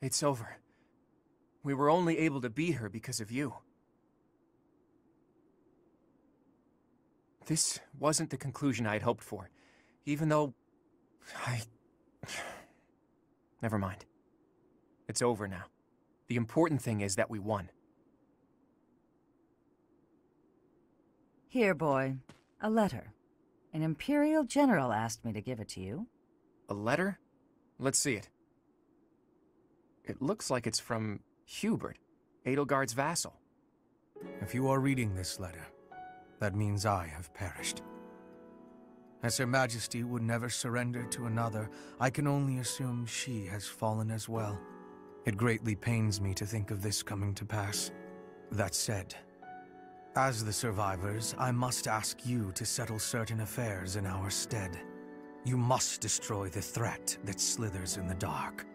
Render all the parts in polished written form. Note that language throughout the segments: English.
It's over. We were only able to beat her because of you. This wasn't the conclusion I'd hoped for, even though I... Never mind. It's over now. The important thing is that we won. Here, boy. A letter. An Imperial General asked me to give it to you. A letter? Let's see it. It looks like it's from Hubert, Edelgard's vassal. If you are reading this letter, that means I have perished. As Her Majesty would never surrender to another, I can only assume she has fallen as well. It greatly pains me to think of this coming to pass. That said, as the survivors, I must ask you to settle certain affairs in our stead. You must destroy the threat that slithers in the dark.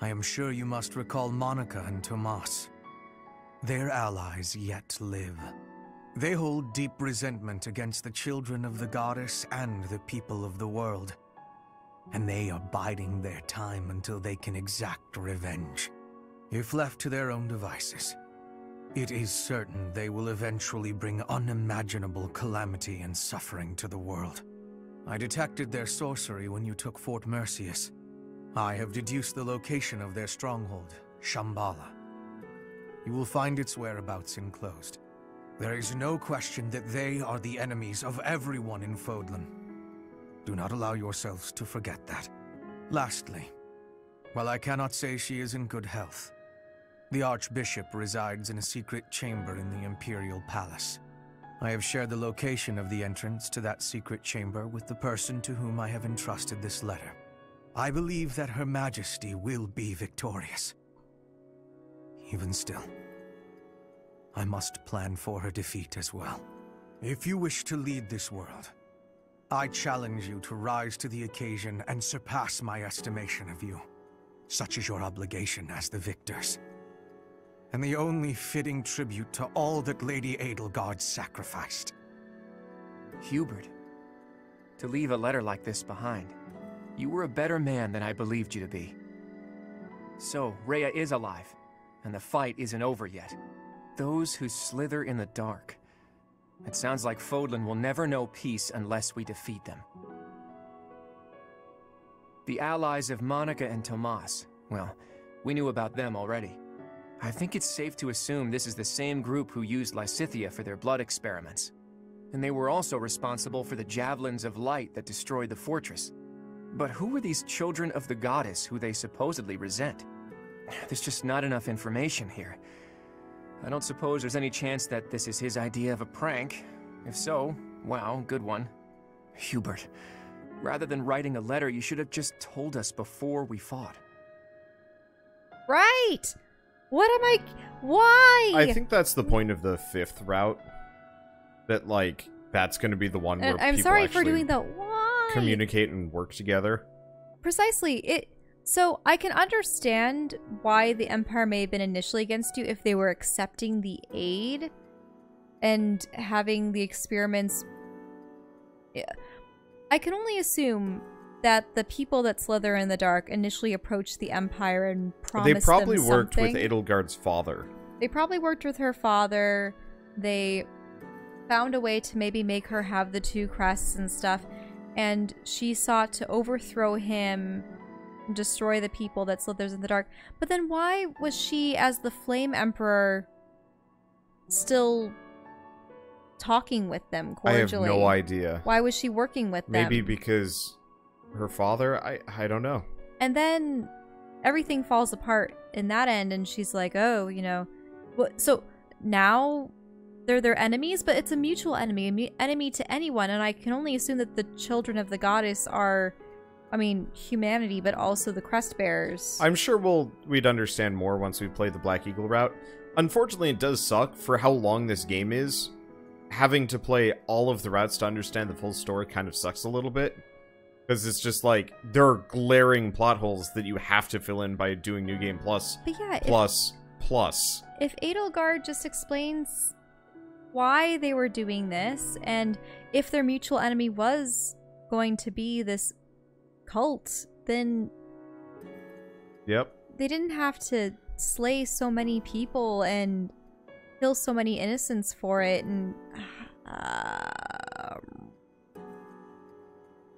I am sure you must recall Monica and Tomas. Their allies yet live. They hold deep resentment against the children of the goddess and the people of the world. And they are biding their time until they can exact revenge. If left to their own devices, it is certain they will eventually bring unimaginable calamity and suffering to the world. I detected their sorcery when you took Fort Merceus. I have deduced the location of their stronghold, Shambhala. You will find its whereabouts enclosed. There is no question that they are the enemies of everyone in Fodlan. Do not allow yourselves to forget that. Lastly, while I cannot say she is in good health, the Archbishop resides in a secret chamber in the Imperial Palace. I have shared the location of the entrance to that secret chamber with the person to whom I have entrusted this letter. I believe that Her Majesty will be victorious. Even still, I must plan for her defeat as well. If you wish to lead this world, I challenge you to rise to the occasion and surpass my estimation of you. Such is your obligation as the victors. And the only fitting tribute to all that Lady Edelgard sacrificed. Hubert, to leave a letter like this behind, you were a better man than I believed you to be. So, Rhea is alive, and the fight isn't over yet. Those who slither in the dark. It sounds like Fodlan will never know peace unless we defeat them. The allies of Monica and Tomas, well, we knew about them already. I think it's safe to assume this is the same group who used Lysithia for their blood experiments. And they were also responsible for the javelins of light that destroyed the fortress. But who were these children of the goddess who they supposedly resent? There's just not enough information here. I don't suppose there's any chance that this is his idea of a prank. If so, wow, good one. Hubert, rather than writing a letter, you should have just told us before we fought. Right! What am I... Why? I think that's the point of the fifth route. That, like, that's going to be the one where people communicate and work together. Precisely. So, I can understand why the Empire may have been initially against you if they were accepting the aid and having the experiments. I can only assume that the people that slither in the dark initially approached the Empire and promised them something. They probably worked with Edelgard's father. They probably worked with her father. They found a way to maybe make her have the two crests and stuff, and she sought to overthrow him, destroy the people that slithers in the dark. But then why was she, as the Flame Emperor, still talking with them cordially? I have no idea. Why was she working with them? Maybe because her father? I don't know. And then everything falls apart in that end, and she's like, oh, you know. So now they're their enemies, but it's a mutual enemy, enemy to anyone, and I can only assume that the children of the goddess are... I mean, humanity, but also the crest bearers. I'm sure we'd understand more once we play the Black Eagle route. Unfortunately, it does suck for how long this game is. Having to play all of the routes to understand the full story kind of sucks a little bit. Because it's just like, there are glaring plot holes that you have to fill in by doing New Game Plus, plus. If Edelgard just explains why they were doing this, and if their mutual enemy was going to be this cult, then Yep. They didn't have to slay so many people and kill so many innocents for it, and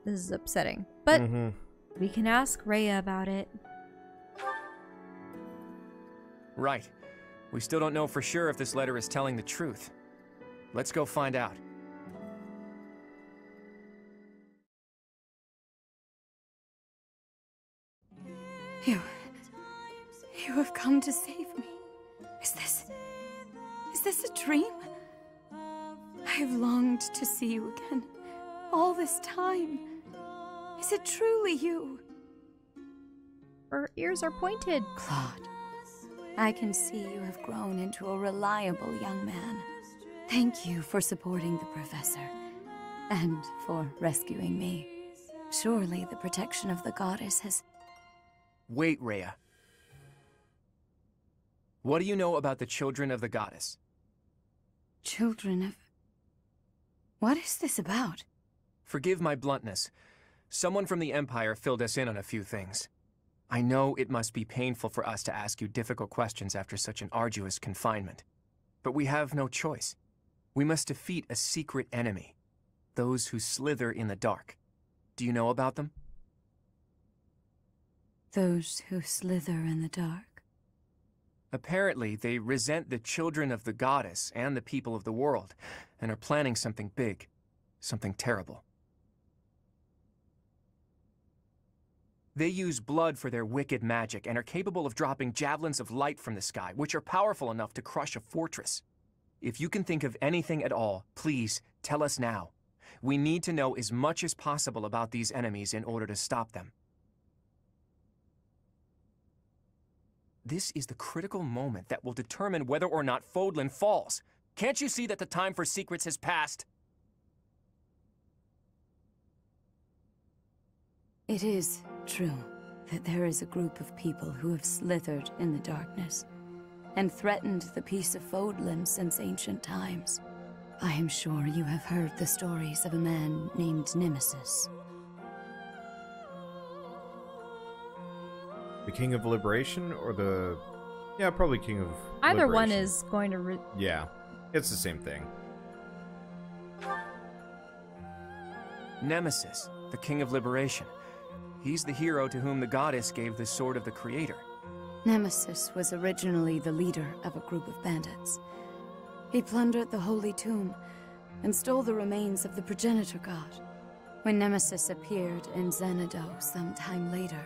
this is upsetting. But we can ask Rhea about it. Right. We still don't know for sure if this letter is telling the truth. Let's go find out. You have come to save me. Is this a dream? I have longed to see you again, all this time. Is it truly you? Her ears are pointed. Claude, I can see you have grown into a reliable young man. Thank you for supporting the professor, and for rescuing me. Surely the protection of the goddess has... Wait, Rhea. What do you know about the children of the goddess? Children of... What is this about? Forgive my bluntness. Someone from the Empire filled us in on a few things. I know it must be painful for us to ask you difficult questions after such an arduous confinement. But we have no choice. We must defeat a secret enemy. Those who slither in the dark. Do you know about them? Those who slither in the dark. Apparently, they resent the children of the goddess and the people of the world, and are planning something big, something terrible. They use blood for their wicked magic and are capable of dropping javelins of light from the sky, which are powerful enough to crush a fortress. If you can think of anything at all, please tell us now. We need to know as much as possible about these enemies in order to stop them. This is the critical moment that will determine whether or not Fodlan falls. Can't you see that the time for secrets has passed? It is true that there is a group of people who have slithered in the darkness and threatened the peace of Fodlan since ancient times. I am sure you have heard the stories of a man named Nemesis. The King of Liberation or the... Yeah, probably King of Liberation. Either one is going to... Yeah, it's the same thing. Nemesis, the King of Liberation. He's the hero to whom the goddess gave the Sword of the Creator. Nemesis was originally the leader of a group of bandits. He plundered the Holy Tomb and stole the remains of the Progenitor God. When Nemesis appeared in Xanadu some time later,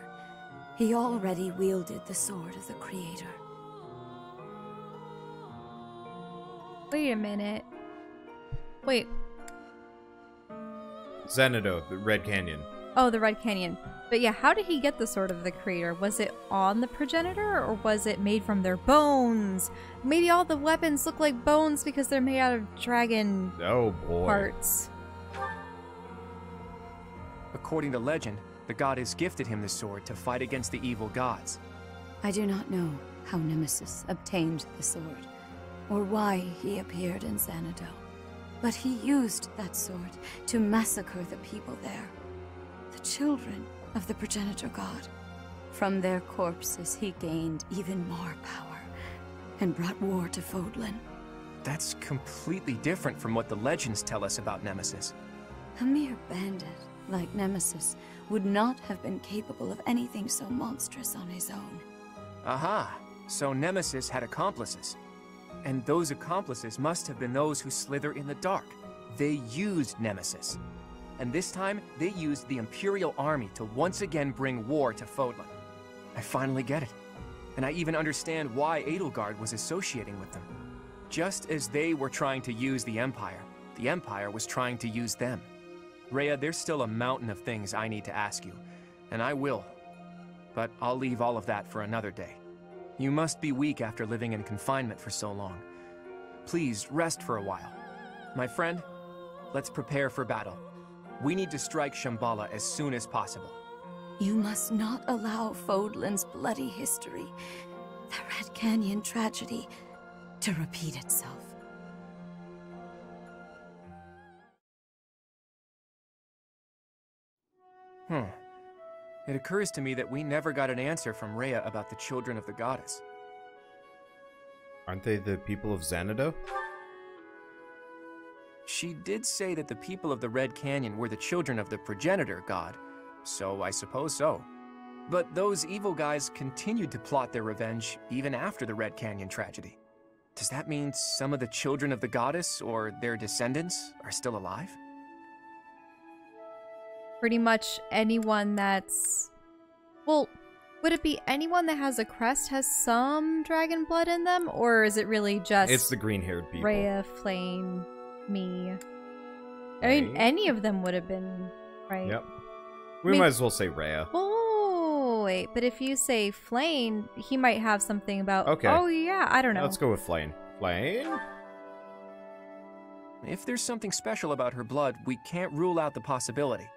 he already wielded the Sword of the Creator. Wait a minute. Wait. Xanadu, the Red Canyon. Oh, the Red Canyon. But yeah, how did he get the Sword of the Creator? Was it on the Progenitor, or was it made from their bones? Maybe all the weapons look like bones because they're made out of dragon parts. According to legend, the goddess gifted him the sword to fight against the evil gods. I do not know how Nemesis obtained the sword, or why he appeared in Xanadu, but he used that sword to massacre the people there, the children of the Progenitor God. From their corpses he gained even more power, and brought war to Fodlan. That's completely different from what the legends tell us about Nemesis. A mere bandit like Nemesis would not have been capable of anything so monstrous on his own. Aha! So Nemesis had accomplices. And those accomplices must have been those who slither in the dark. They used Nemesis. And this time, they used the Imperial Army to once again bring war to Fodlan. I finally get it. And I even understand why Edelgard was associating with them. Just as they were trying to use the Empire was trying to use them. Rhea, there's still a mountain of things I need to ask you, and I will. But I'll leave all of that for another day. You must be weak after living in confinement for so long. Please rest for a while. My friend, let's prepare for battle. We need to strike Shambhala as soon as possible. You must not allow Fodlan's bloody history, the Red Canyon tragedy, to repeat itself. It occurs to me that we never got an answer from Rhea about the children of the goddess. Aren't they the people of Xanadu? She did say that the people of the Red Canyon were the children of the Progenitor God, so I suppose so. But those evil guys continued to plot their revenge even after the Red Canyon tragedy. Does that mean some of the children of the goddess or their descendants are still alive? Pretty much anyone that's... Well, would it be anyone that has a crest has some dragon blood in them? Or is it really just... It's the green-haired people. Rhea, Flayn, me. Right. I mean, any of them would have been, right? Yep. We might as well say Rhea. Oh, wait. But if you say Flayn, he might have something about... Okay. Oh, yeah. I don't know. Let's go with Flayn. Flayn? If there's something special about her blood, we can't rule out the possibility.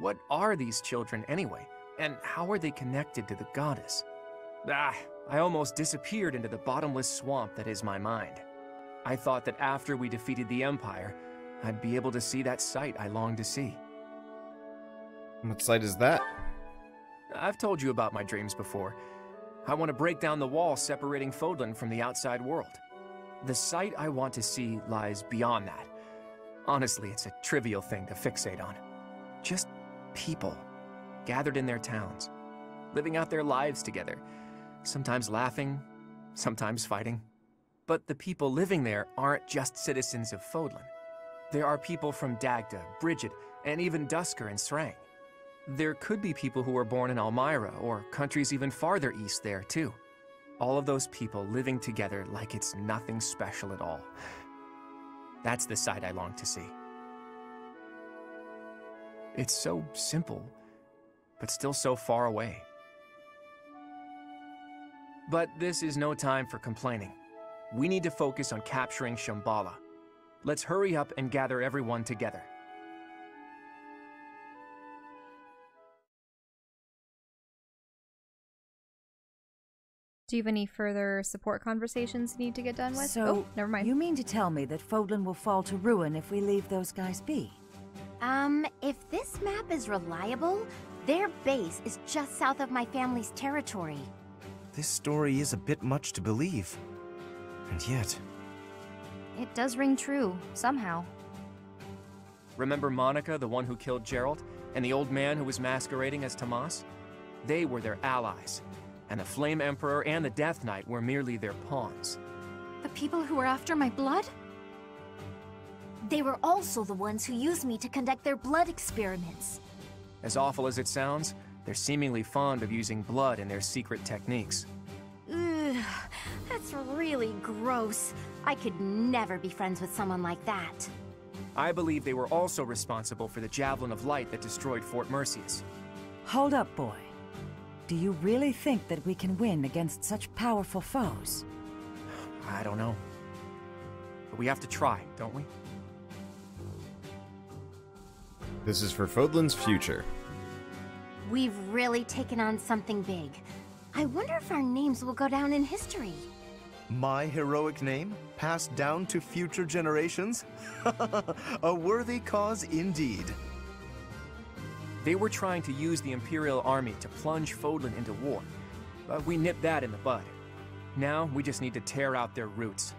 What are these children anyway, and how are they connected to the goddess? Ah, I almost disappeared into the bottomless swamp that is my mind. I thought that after we defeated the Empire, I'd be able to see that sight I longed to see. What sight is that? I've told you about my dreams before. I want to break down the wall separating Fodlan from the outside world. The sight I want to see lies beyond that. Honestly, it's a trivial thing to fixate on. Just people gathered in their towns, living out their lives together, sometimes laughing, sometimes fighting. But the people living there aren't just citizens of Fodlan. There are people from Dagda, Bridget, and even Dusker and Srang. There could be people who were born in Almyra or countries even farther east there too. All of those people living together like it's nothing special at all. That's the sight I long to see. It's so simple, but still so far away. But this is no time for complaining. We need to focus on capturing Shambhala. Let's hurry up and gather everyone together. Do you have any further support conversations you need to get done with? So, oh, never mind. You mean to tell me that Fodlan will fall to ruin if we leave those guys be? If this map is reliable, their base is just south of my family's territory. This story is a bit much to believe. And yet... It does ring true, somehow. Remember Monica, the one who killed Jeralt, and the old man who was masquerading as Tomas? They were their allies, and the Flame Emperor and the Death Knight were merely their pawns. The people who were after my blood? They were also the ones who used me to conduct their blood experiments. As awful as it sounds, they're seemingly fond of using blood in their secret techniques. Ugh, that's really gross. I could never be friends with someone like that. I believe they were also responsible for the Javelin of Light that destroyed Fort Merceus. Hold up, boy. Do you really think that we can win against such powerful foes? I don't know. But we have to try, don't we? This is for Fodlan's future. We've really taken on something big. I wonder if our names will go down in history. My heroic name, passed down to future generations? A worthy cause indeed. They were trying to use the Imperial Army to plunge Fodlan into war, but we nipped that in the bud. Now we just need to tear out their roots,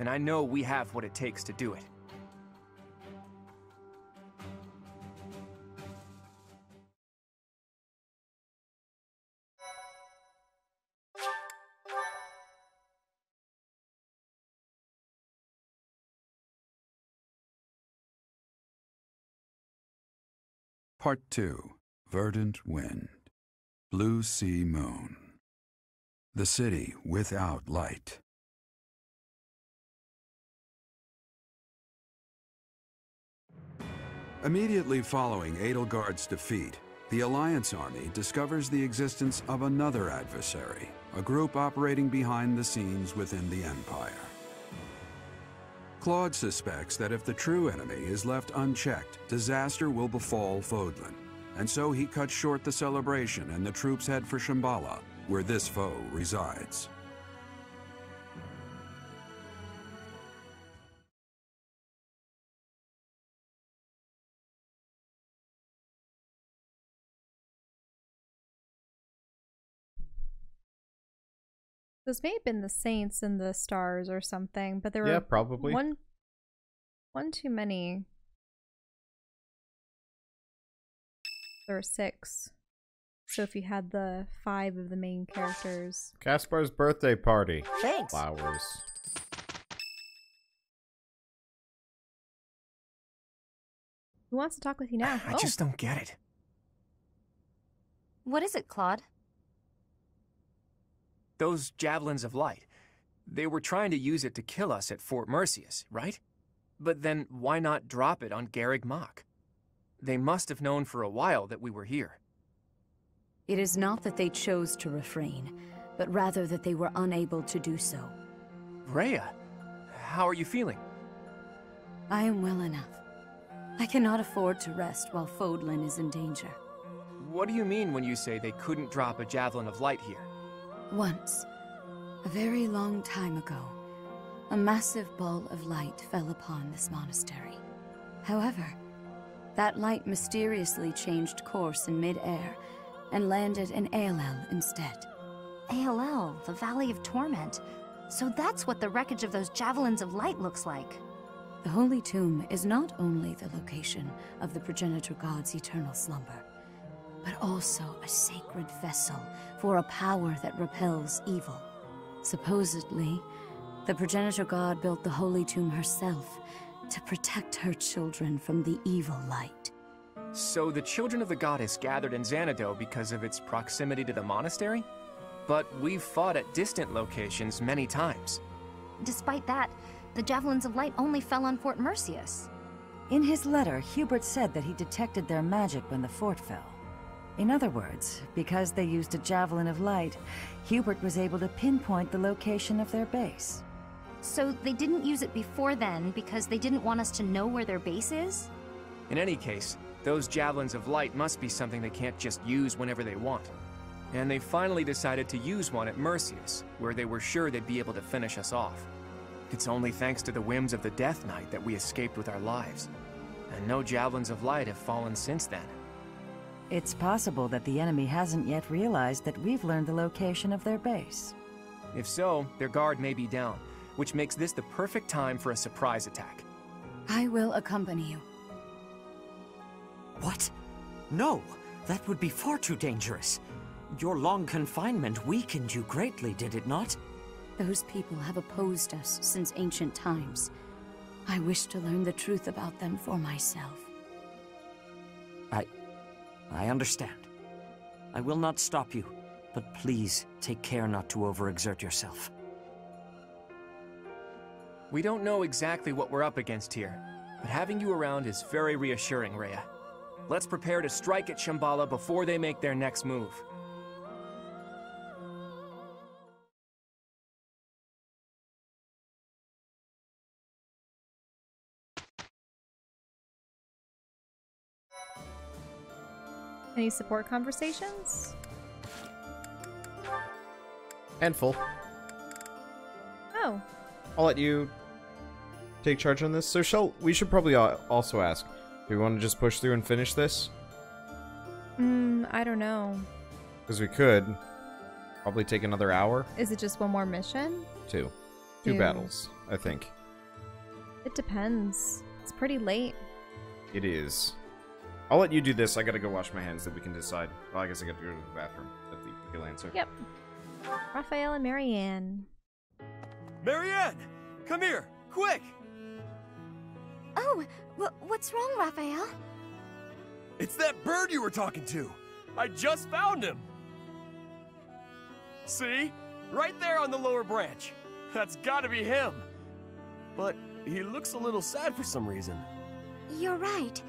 and I know we have what it takes to do it. Part 2. Verdant Wind. Blue Sea Moon. The City Without Light. Immediately following Edelgard's defeat, the Alliance Army discovers the existence of another adversary, a group operating behind the scenes within the Empire. Claude suspects that if the true enemy is left unchecked, disaster will befall Fodlan, and so he cuts short the celebration and the troops head for Shambhala, where this foe resides. This may have been the saints and the stars or something, but there were probably one too many. There were 6. So if you had the 5 of the main characters. Caspar's birthday party. Thanks. Flowers. Who wants to talk with you now? I just don't get it. What is it, Claude? Those javelins of light. They were trying to use it to kill us at Fort Merceus, right? But then why not drop it on Garrig Mach? They must have known for a while that we were here. It is not that they chose to refrain, but rather that they were unable to do so. Rhea, how are you feeling? I am well enough. I cannot afford to rest while Fodlan is in danger. What do you mean when you say they couldn't drop a javelin of light here? Once, a very long time ago, a massive ball of light fell upon this monastery. However, that light mysteriously changed course in mid-air and landed in All instead. All, the Valley of Torment. So that's what the wreckage of those javelins of light looks like. The Holy Tomb is not only the location of the Progenitor God's eternal slumber, but also a sacred vessel for a power that repels evil. Supposedly, the Progenitor God built the Holy Tomb herself to protect her children from the evil light. So the children of the goddess gathered in Xanadu because of its proximity to the monastery? But we've fought at distant locations many times. Despite that, the javelins of light only fell on Fort Merceus. In his letter, Hubert said that he detected their magic when the fort fell. In other words, because they used a javelin of light, Hubert was able to pinpoint the location of their base. So they didn't use it before then because they didn't want us to know where their base is? In any case, those javelins of light must be something they can't just use whenever they want. And they finally decided to use one at Merceus, where they were sure they'd be able to finish us off. It's only thanks to the whims of the Death Knight that we escaped with our lives. And no javelins of light have fallen since then. It's possible that the enemy hasn't yet realized that we've learned the location of their base. If so, their guard may be down, which makes this the perfect time for a surprise attack. I will accompany you. What? No, that would be far too dangerous. Your long confinement weakened you greatly, did it not? Those people have opposed us since ancient times. I wish to learn the truth about them for myself. I understand. I will not stop you, but please take care not to overexert yourself. We don't know exactly what we're up against here, but having you around is very reassuring, Rhea. Let's prepare to strike at Shambhala before they make their next move. Any support conversations? Handful. Oh. I'll let you take charge on this. So we should probably also ask, do we want to just push through and finish this? I don't know. Because we could probably take another hour. Is it just one more mission? Two battles, I think. It depends. It's pretty late. It is. I'll let you do this. I gotta go wash my hands, then we can decide. Well, I guess I gotta go to the bathroom. That's the real answer. Yep. Raphael and Marianne. Marianne! Come here! Quick! Oh, what's wrong, Raphael? It's that bird you were talking to! I just found him! See? Right there on the lower branch. That's gotta be him. But he looks a little sad for some reason. You're right.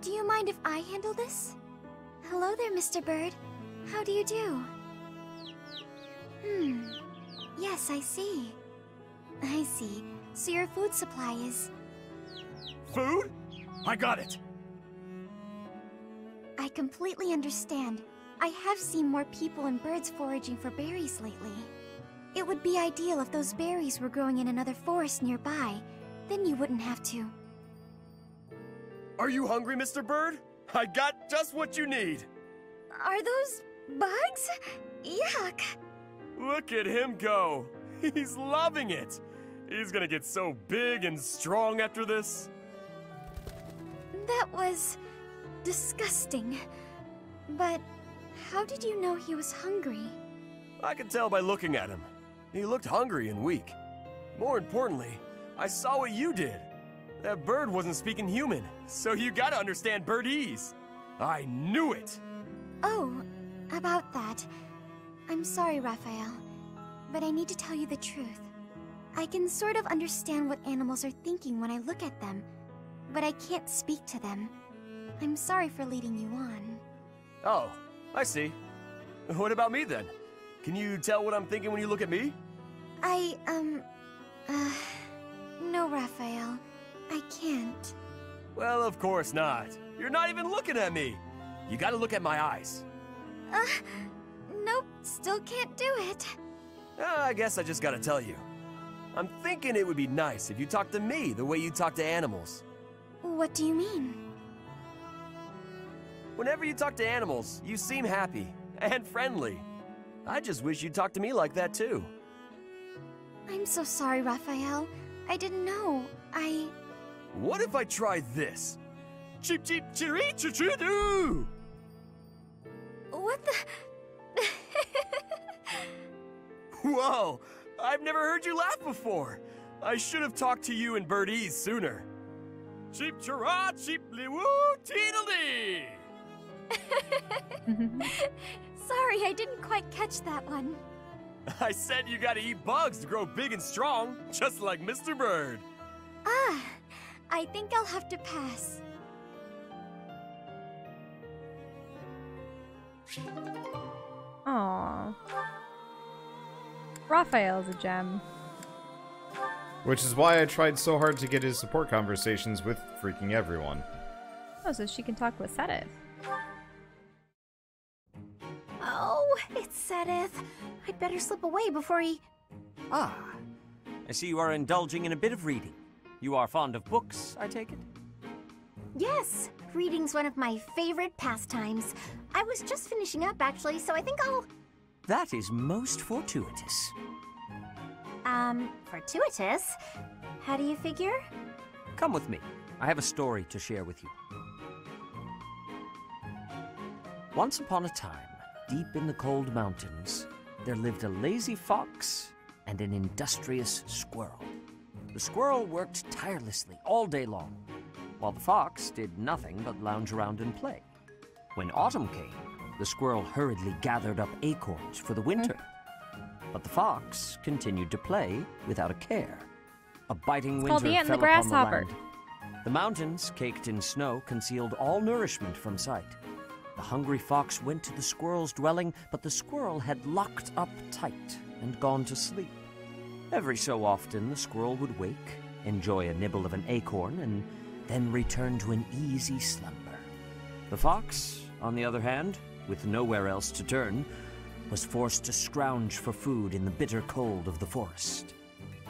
Do you mind if I handle this? Hello there, Mr. Bird. How do you do? Yes, I see. I see. So your food supply is... Food? I got it! I completely understand. I have seen more people and birds foraging for berries lately. It would be ideal if those berries were growing in another forest nearby. Then you wouldn't have to... Are you hungry, Mr. Bird? I got just what you need. Are those bugs? Yuck! Look at him go. He's loving it. He's gonna get so big and strong after this. That was disgusting. But how did you know he was hungry? I could tell by looking at him. He looked hungry and weak. More importantly, I saw what you did. That bird wasn't speaking human, so you gotta understand birdese. I knew it! Oh, about that. I'm sorry, Raphael, but I need to tell you the truth. I can sort of understand what animals are thinking when I look at them, but I can't speak to them. I'm sorry for leading you on. Oh, I see. What about me then? Can you tell what I'm thinking when you look at me? No, Raphael. I can't. Well, of course not. You're not even looking at me. You gotta look at my eyes. Nope, still can't do it. I guess I just gotta tell you. I'm thinking it would be nice if you talked to me the way you talk to animals. What do you mean? Whenever you talk to animals, you seem happy and friendly. I just wish you'd talk to me like that too. I'm so sorry, Raphael. I didn't know. What if I try this? Cheep cheep cheery choo choo doo! What the? Whoa! I've never heard you laugh before. I should have talked to you in birdese sooner. Cheep chirra cheep lee woo teedledee! Sorry, I didn't quite catch that one. I said you gotta eat bugs to grow big and strong, just like Mr. Bird. I think I'll have to pass. Aww. Raphael's a gem. Which is why I tried so hard to get his support conversations with freaking everyone. Oh, so she can talk with Seteth. Oh, it's Seteth. I'd better slip away before he... Ah, I see you are indulging in a bit of reading. You are fond of books, I take it? Yes, reading's one of my favorite pastimes. I was just finishing up, actually, so I think I'll... That is most fortuitous. Fortuitous? How do you figure? Come with me. I have a story to share with you. Once upon a time, deep in the cold mountains, there lived a lazy fox and an industrious squirrel. The squirrel worked tirelessly all day long, while the fox did nothing but lounge around and play. When autumn came, the squirrel hurriedly gathered up acorns for the winter. But the fox continued to play without a care. A biting winter fell upon the land. The mountains, caked in snow, concealed all nourishment from sight. The hungry fox went to the squirrel's dwelling, but the squirrel had locked up tight and gone to sleep. Every so often, the squirrel would wake, enjoy a nibble of an acorn, and then return to an easy slumber. The fox, on the other hand, with nowhere else to turn, was forced to scrounge for food in the bitter cold of the forest.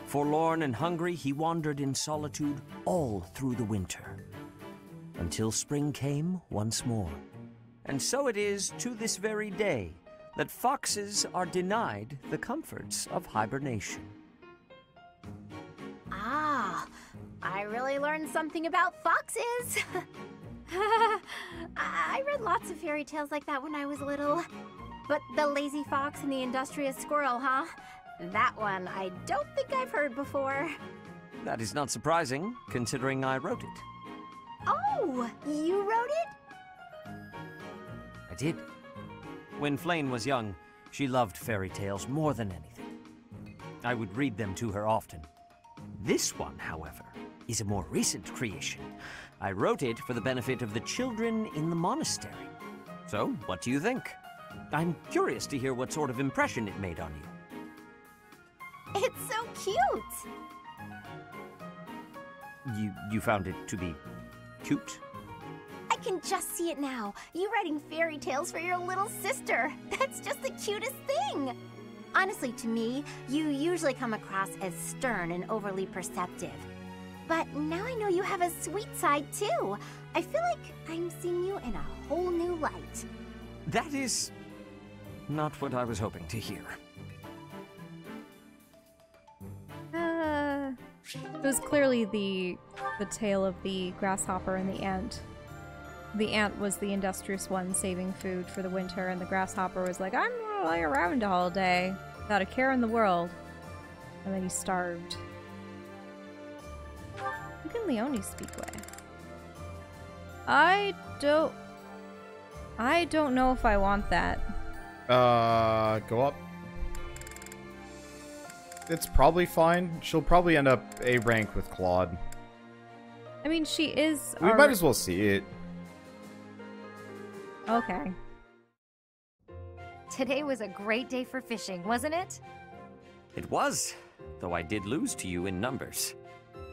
Forlorn and hungry, he wandered in solitude all through the winter, until spring came once more. And so it is to this very day that foxes are denied the comforts of hibernation. Ah, I really learned something about foxes. I read lots of fairy tales like that when I was little. But the lazy fox and the industrious squirrel, huh? That one I don't think I've heard before. That is not surprising, considering I wrote it. Oh, you wrote it? I did. When Flayn was young, she loved fairy tales more than anything. I would read them to her often. This one, however, is a more recent creation. I wrote it for the benefit of the children in the monastery. So, what do you think? I'm curious to hear what sort of impression it made on you. It's so cute! You found it to be cute? I can just see it now. You writing fairy tales for your little sister. That's just the cutest thing. Honestly, to me, you usually come across as stern and overly perceptive. But now I know you have a sweet side, too. I feel like I'm seeing you in a whole new light. That is not what I was hoping to hear. It was clearly the tale of the grasshopper and the ant. The ant was the industrious one saving food for the winter, and the grasshopper was like, I'm gonna lay around all day without a care in the world. And then he starved. Who can Leonie speak with? I don't know if I want that. Go up. It's probably fine. She'll probably end up A rank with Claude. I mean, she is. We might as well see it. Okay. Today was a great day for fishing, wasn't it? It was, though I did lose to you in numbers.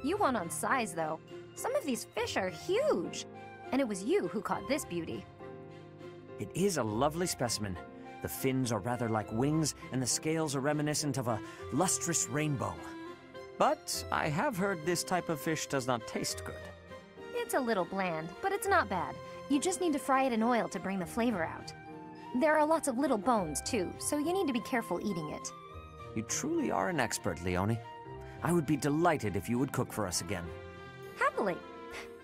You won on size, though. Some of these fish are huge. And it was you who caught this beauty. It is a lovely specimen. The fins are rather like wings, and the scales are reminiscent of a lustrous rainbow. But I have heard this type of fish does not taste good. It's a little bland, but it's not bad. You just need to fry it in oil to bring the flavor out. There are lots of little bones, too, so you need to be careful eating it. You truly are an expert, Leonie. I would be delighted if you would cook for us again. Happily.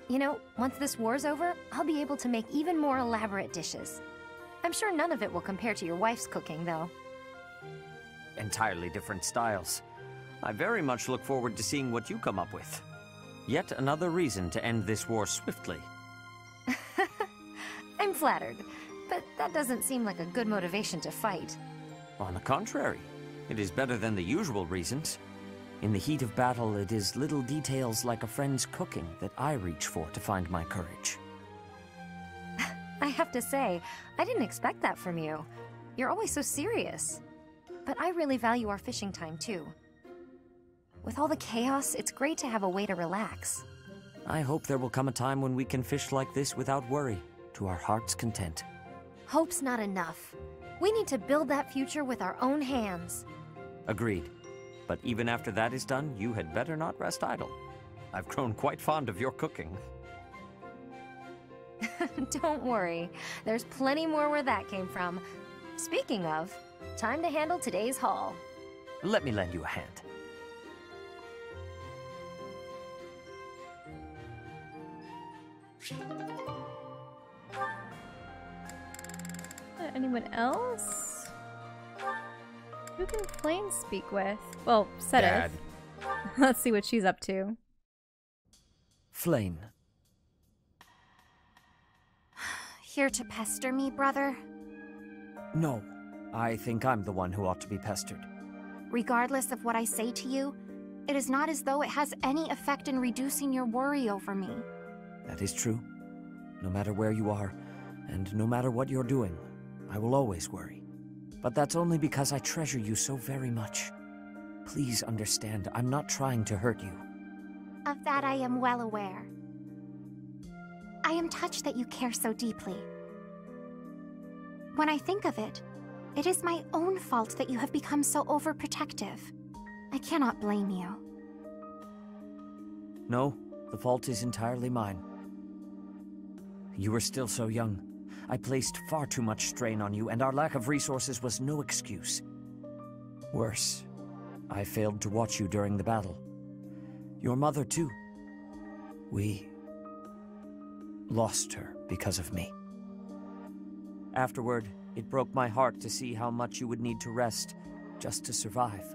You know, once this war's over, I'll be able to make even more elaborate dishes. I'm sure none of it will compare to your wife's cooking, though. Entirely different styles. I very much look forward to seeing what you come up with. Yet another reason to end this war swiftly. I'm flattered, but that doesn't seem like a good motivation to fight. On the contrary, it is better than the usual reasons. In the heat of battle, it is little details like a friend's cooking that I reach for to find my courage. I have to say, I didn't expect that from you. You're always so serious. But I really value our fishing time, too. With all the chaos, it's great to have a way to relax. I hope there will come a time when we can fish like this without worry, to our heart's content. Hope's not enough. We need to build that future with our own hands. Agreed. But even after that is done, you had better not rest idle. I've grown quite fond of your cooking. Don't worry. There's plenty more where that came from. Speaking of, time to handle today's haul. Let me lend you a hand. Anyone else? Who can Flayn speak with? Well, Seteth. Let's see what she's up to. Flayn. Here to pester me, brother? No, I think I'm the one who ought to be pestered. Regardless of what I say to you, it is not as though it has any effect in reducing your worry over me. That is true. No matter where you are, and no matter what you're doing, I will always worry. But that's only because I treasure you so very much. Please understand, I'm not trying to hurt you. Of that I am well aware. I am touched that you care so deeply. When I think of it, it is my own fault that you have become so overprotective. I cannot blame you. No, the fault is entirely mine. You were still so young. I placed far too much strain on you, and our lack of resources was no excuse. Worse, I failed to watch you during the battle. Your mother, too. We lost her because of me. Afterward, it broke my heart to see how much you would need to rest just to survive.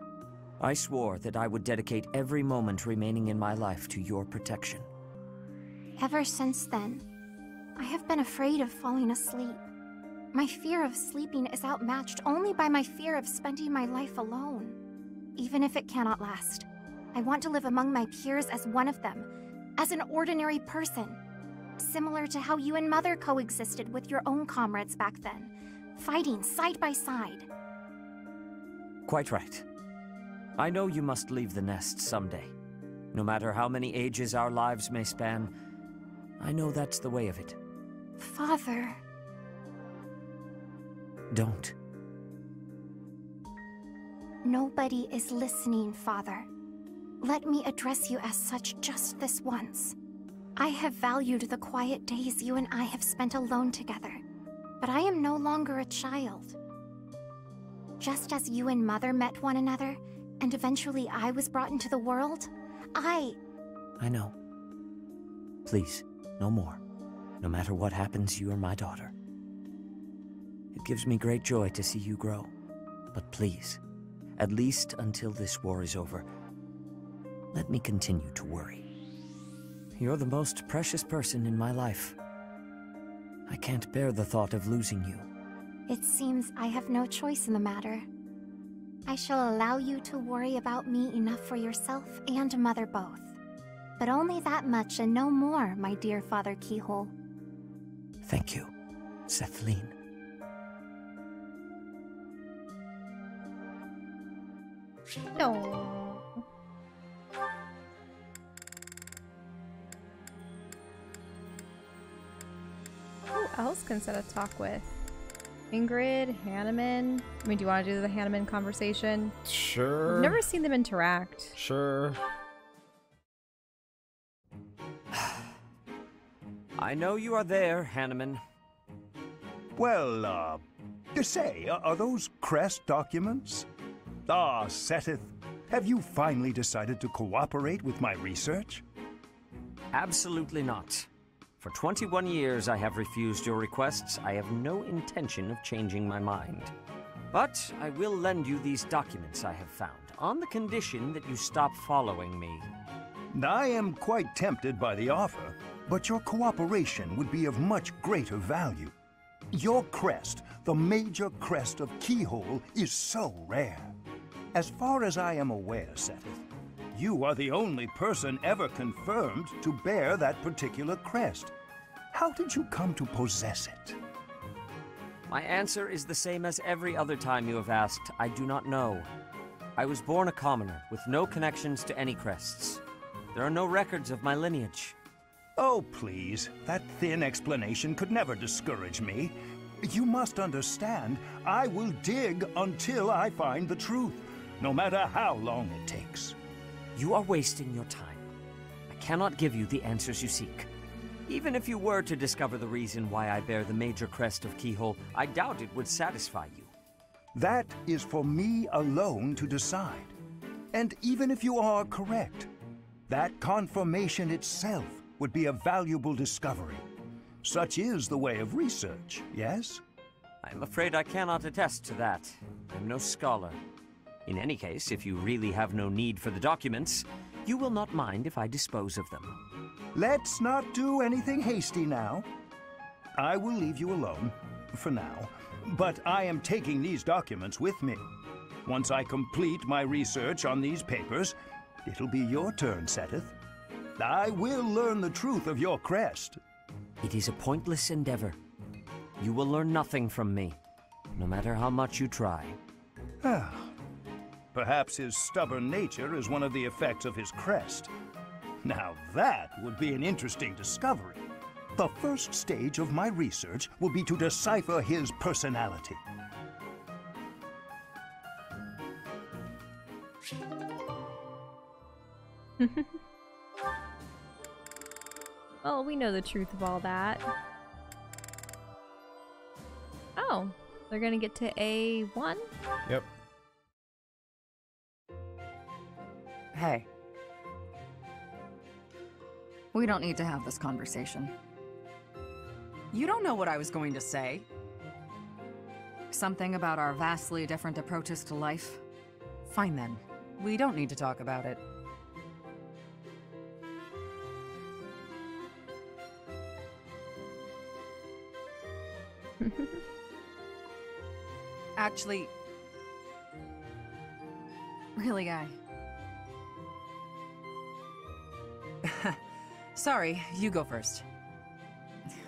I swore that I would dedicate every moment remaining in my life to your protection. Ever since then, I have been afraid of falling asleep. My fear of sleeping is outmatched only by my fear of spending my life alone. Even if it cannot last, I want to live among my peers as one of them, as an ordinary person. Similar to how you and Mother coexisted with your own comrades back then, fighting side by side. Quite right. I know you must leave the nest someday. No matter how many ages our lives may span, I know that's the way of it. Father. Don't. Nobody is listening, Father. Let me address you as such just this once. I have valued the quiet days you and I have spent alone together, but I am no longer a child. Just as you and Mother met one another, and eventually I was brought into the world, I know. Please, no more. No matter what happens, you are my daughter. It gives me great joy to see you grow. But please, at least until this war is over, let me continue to worry. You're the most precious person in my life. I can't bear the thought of losing you. It seems I have no choice in the matter. I shall allow you to worry about me enough for yourself and Mother both. But only that much and no more, my dear Father Keyhole. Thank you, Sethlene. No. Who else can Seteth talk with? Ingrid, Hanneman. I mean, do you want to do the Hanneman conversation? Sure. I've never seen them interact. Sure. I know you are there, Hanneman. Well, say, are those crest documents? Ah, Seteth, have you finally decided to cooperate with my research? Absolutely not. For 21 years I have refused your requests. I have no intention of changing my mind. But I will lend you these documents I have found, on the condition that you stop following me. I am quite tempted by the offer, but your cooperation would be of much greater value. Your crest, the major crest of Keyhole, is so rare. As far as I am aware, Seteth, you are the only person ever confirmed to bear that particular crest. How did you come to possess it? My answer is the same as every other time you have asked. I do not know. I was born a commoner, with no connections to any crests. There are no records of my lineage. Oh, please. That thin explanation could never discourage me. You must understand, I will dig until I find the truth. No matter how long it takes. You are wasting your time. I cannot give you the answers you seek. Even if you were to discover the reason why I bear the major crest of Keyhole, I doubt it would satisfy you. That is for me alone to decide. And even if you are correct, that confirmation itself would be a valuable discovery. Such is the way of research, yes? I am afraid I cannot attest to that. I am no scholar. In any case, if you really have no need for the documents, you will not mind if I dispose of them. Let's not do anything hasty now. I will leave you alone, for now, but I am taking these documents with me. Once I complete my research on these papers, it'll be your turn, Seteth. I will learn the truth of your crest. It is a pointless endeavor. You will learn nothing from me, no matter how much you try. Ah. Perhaps his stubborn nature is one of the effects of his crest. Now that would be an interesting discovery. The first stage of my research will be to decipher his personality. Well, we know the truth of all that. Oh, they're gonna get to A1? Yep. Hey. We don't need to have this conversation. You don't know what I was going to say. Something about our vastly different approaches to life. Fine then. We don't need to talk about it. Actually... Really, Sorry, you go first.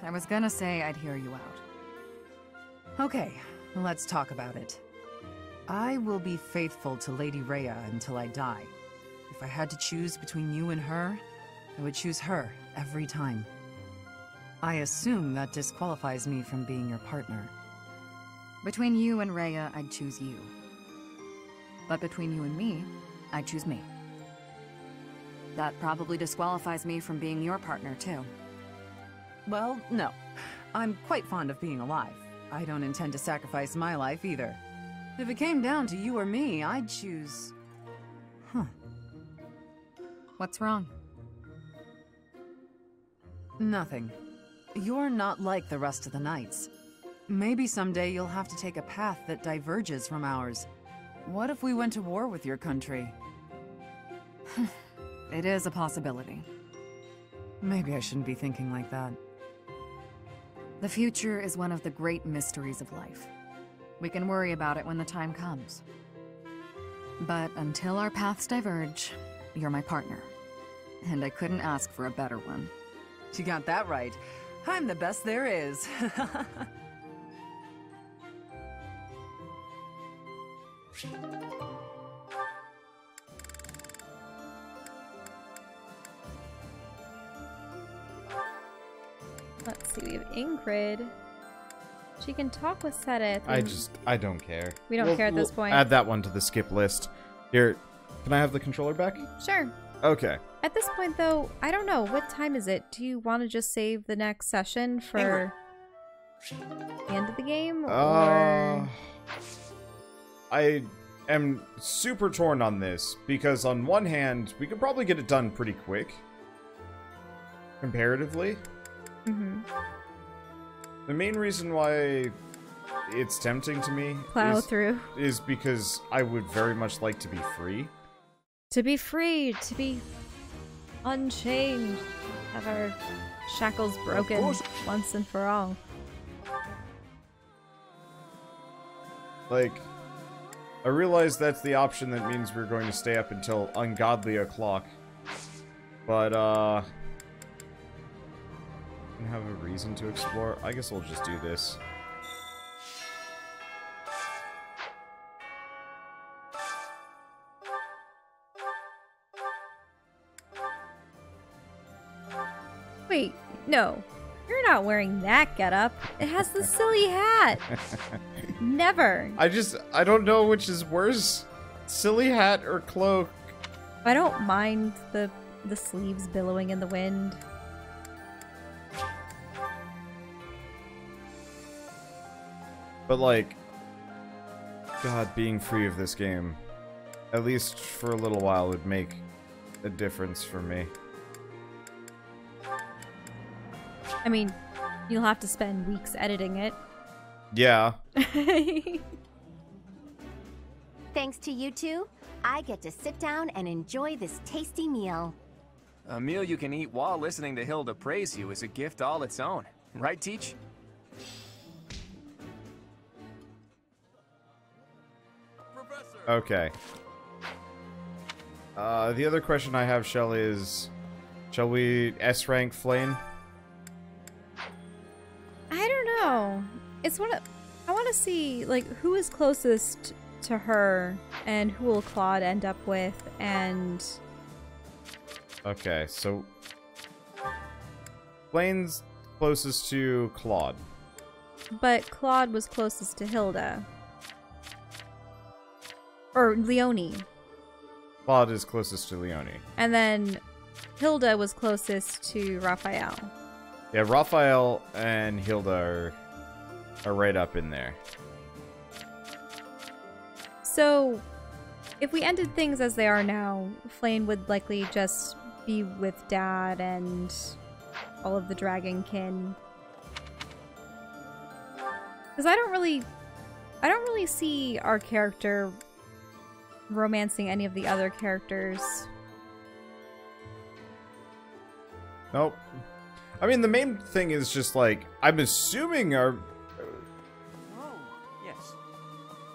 I was gonna say I'd hear you out. Okay, let's talk about it. I will be faithful to Lady Rhea until I die. If I had to choose between you and her, I would choose her every time. I assume that disqualifies me from being your partner. Between you and Rhea, I'd choose you. But between you and me, I'd choose me. That probably disqualifies me from being your partner, too. Well, no. I'm quite fond of being alive. I don't intend to sacrifice my life, either. If it came down to you or me, I'd choose... Huh. What's wrong? Nothing. You're not like the rest of the knights. Maybe someday you'll have to take a path that diverges from ours. What if we went to war with your country? It is a possibility. Maybe I shouldn't be thinking like that. The future is one of the great mysteries of life. We can worry about it when the time comes. But until our paths diverge, you're my partner. And I couldn't ask for a better one. You got that right. I'm the best there is. Let's see, we have Ingrid. She can talk with Seteth. I don't care. We don't care at this point. Add that one to the skip list. Here, can I have the controller back? Sure. Okay. At this point, though, I don't know. What time is it? Do you want to just save the next session for the end of the game? Or... I am super torn on this, because on one hand, we could probably get it done pretty quick. Comparatively. Mm-hmm. The main reason why it's tempting to me is because I would very much like to be free. To be free, to be unchained, have our shackles broken once and for all. Like, I realize that's the option that means we're going to stay up until ungodly o'clock, but have a reason to explore. I guess we'll just do this. Wait, no. You're not wearing that getup. It has the silly hat. Never. I don't know which is worse. Silly hat or cloak. I don't mind the sleeves billowing in the wind. But, like, God, being free of this game, at least for a little while, would make a difference for me. I mean, you'll have to spend weeks editing it. Yeah. Thanks to you two, I get to sit down and enjoy this tasty meal. A meal you can eat while listening to Hilda praise you is a gift all its own. Right, Teach? Okay. The other question I have, Shell, is... Shall we S-rank Flayn? I don't know. It's one of... I want to see, like, who is closest to her, and who will Claude end up with, and... Okay, so... Flayn's closest to Claude. But Claude was closest to Hilda. Or Leonie. Claude is closest to Leonie. And then Hilda was closest to Raphael. Yeah, Raphael and Hilda are right up in there. So, if we ended things as they are now, Flayn would likely just be with Dad and all of the dragonkin. Because I don't really see our character romancing any of the other characters. Nope. I mean, the main thing is just like, I'm assuming our... Oh, yes.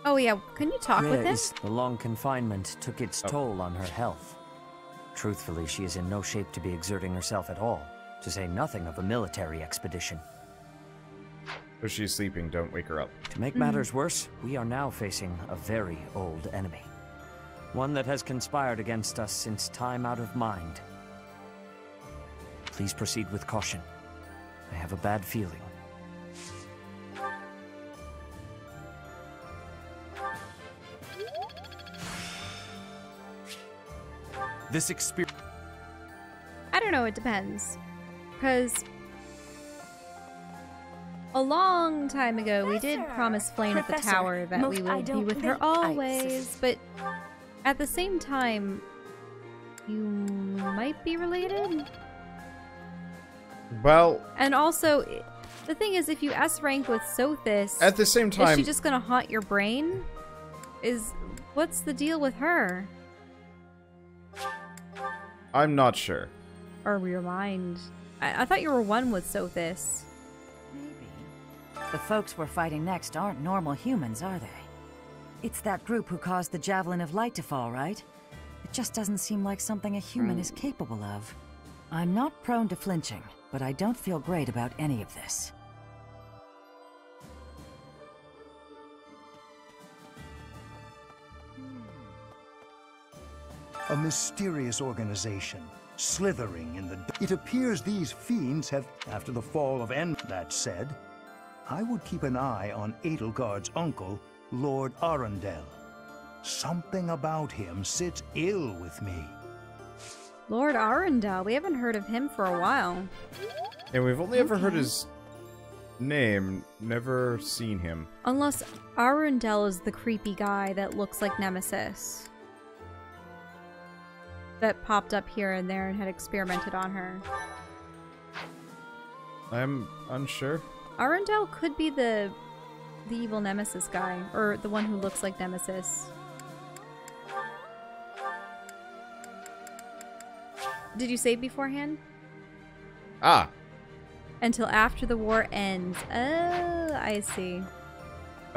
Oh, yeah. Can you talk with him? The long confinement took its toll on her health. Truthfully, she is in no shape to be exerting herself at all, to say nothing of a military expedition. So she's sleeping. Don't wake her up. To make matters worse, we are now facing a very old enemy. One that has conspired against us since time out of mind. Please proceed with caution. I have a bad feeling. This experience... I don't know, it depends. Because... a long time ago, we did promise Flayn at the tower that we would be with her always, but... at the same time, you might be related? Well... And also, the thing is, if you S-rank with Sothis... At the same time... Is she just gonna haunt your brain? Is... What's the deal with her? I'm not sure. Or your mind. I thought you were one with Sothis. Maybe. The folks we're fighting next aren't normal humans, are they? It's that group who caused the Javelin of Light to fall, right? It just doesn't seem like something a human is capable of. I'm not prone to flinching, but I don't feel great about any of this. A mysterious organization, slithering in the... It appears these fiends have, after the fall of En... That said, I would keep an eye on Edelgard's uncle, Lord Arundel. Something about him sits ill with me. Lord Arundel, we haven't heard of him for a while. And we've only ever heard his name, never seen him. Unless Arundel is the creepy guy that looks like Nemesis. That popped up here and there and had experimented on her. I'm unsure. Arundel could be the evil Nemesis guy, or the one who looks like Nemesis. Did you save beforehand? Ah. Until after the war ends. Oh, I see.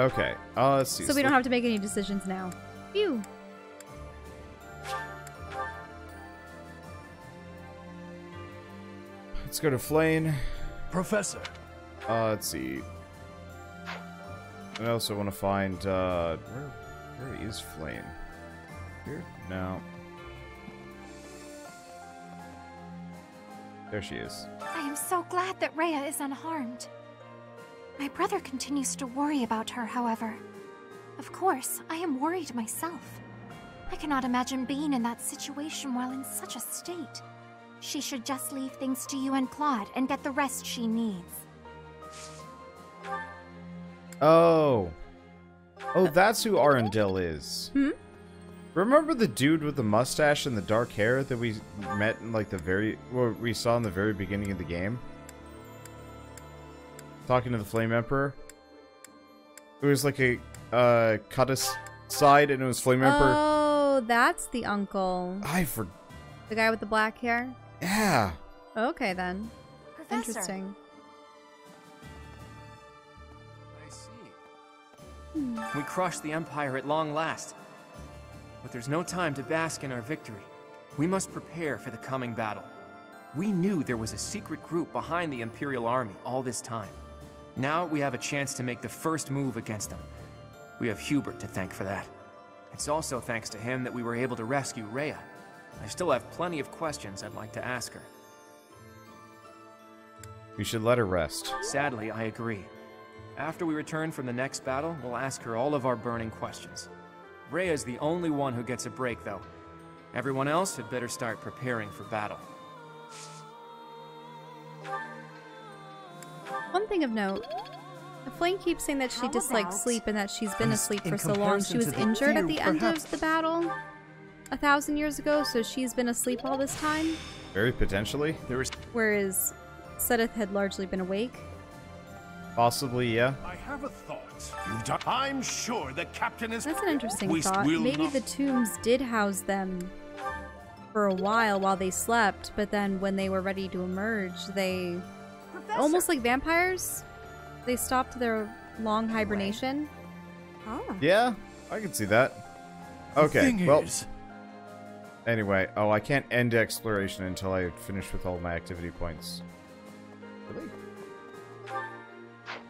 Okay. Let's see. So we don't have to make any decisions now. Phew. Let's go to Flayn. Professor. Let's see. I also want to find, where is Flayn? Here? No. There she is. I am so glad that Rhea is unharmed. My brother continues to worry about her, however. Of course, I am worried myself. I cannot imagine being in that situation while in such a state. She should just leave things to you and Claude and get the rest she needs. Oh, that's who Arundel is. Hmm? Remember the dude with the mustache and the dark hair that we met in like we saw in the very beginning of the game? Talking to the Flame Emperor? It was like a cut aside and it was Flame Emperor. Oh, that's the uncle. I forgot. The guy with the black hair? Yeah. Okay then. Professor. Interesting. We crushed the Empire at long last, but there's no time to bask in our victory. We must prepare for the coming battle. We knew there was a secret group behind the Imperial Army all this time. Now we have a chance to make the first move against them. We have Hubert to thank for that. It's also thanks to him that we were able to rescue Rhea. I still have plenty of questions I'd like to ask her. We should let her rest. Sadly, I agree. After we return from the next battle, we'll ask her all of our burning questions. Rhea is the only one who gets a break, though. Everyone else had better start preparing for battle. One thing of note, Flayn keeps saying that she dislikes sleep and that she's been asleep for so long. She was injured at the end of the battle 1,000 years ago, so she's been asleep all this time. Very potentially. Whereas Seteth had largely been awake. Possibly, yeah. I have a thought. You've done. I'm sure the captain is. That's an interesting thought. Maybe the tombs did house them for a while they slept, but then when they were ready to emerge, they almost like vampires. They stopped their long hibernation. Oh. Yeah, I can see that. Okay. Well. Anyway, oh, I can't end exploration until I finish with all my activity points. Really?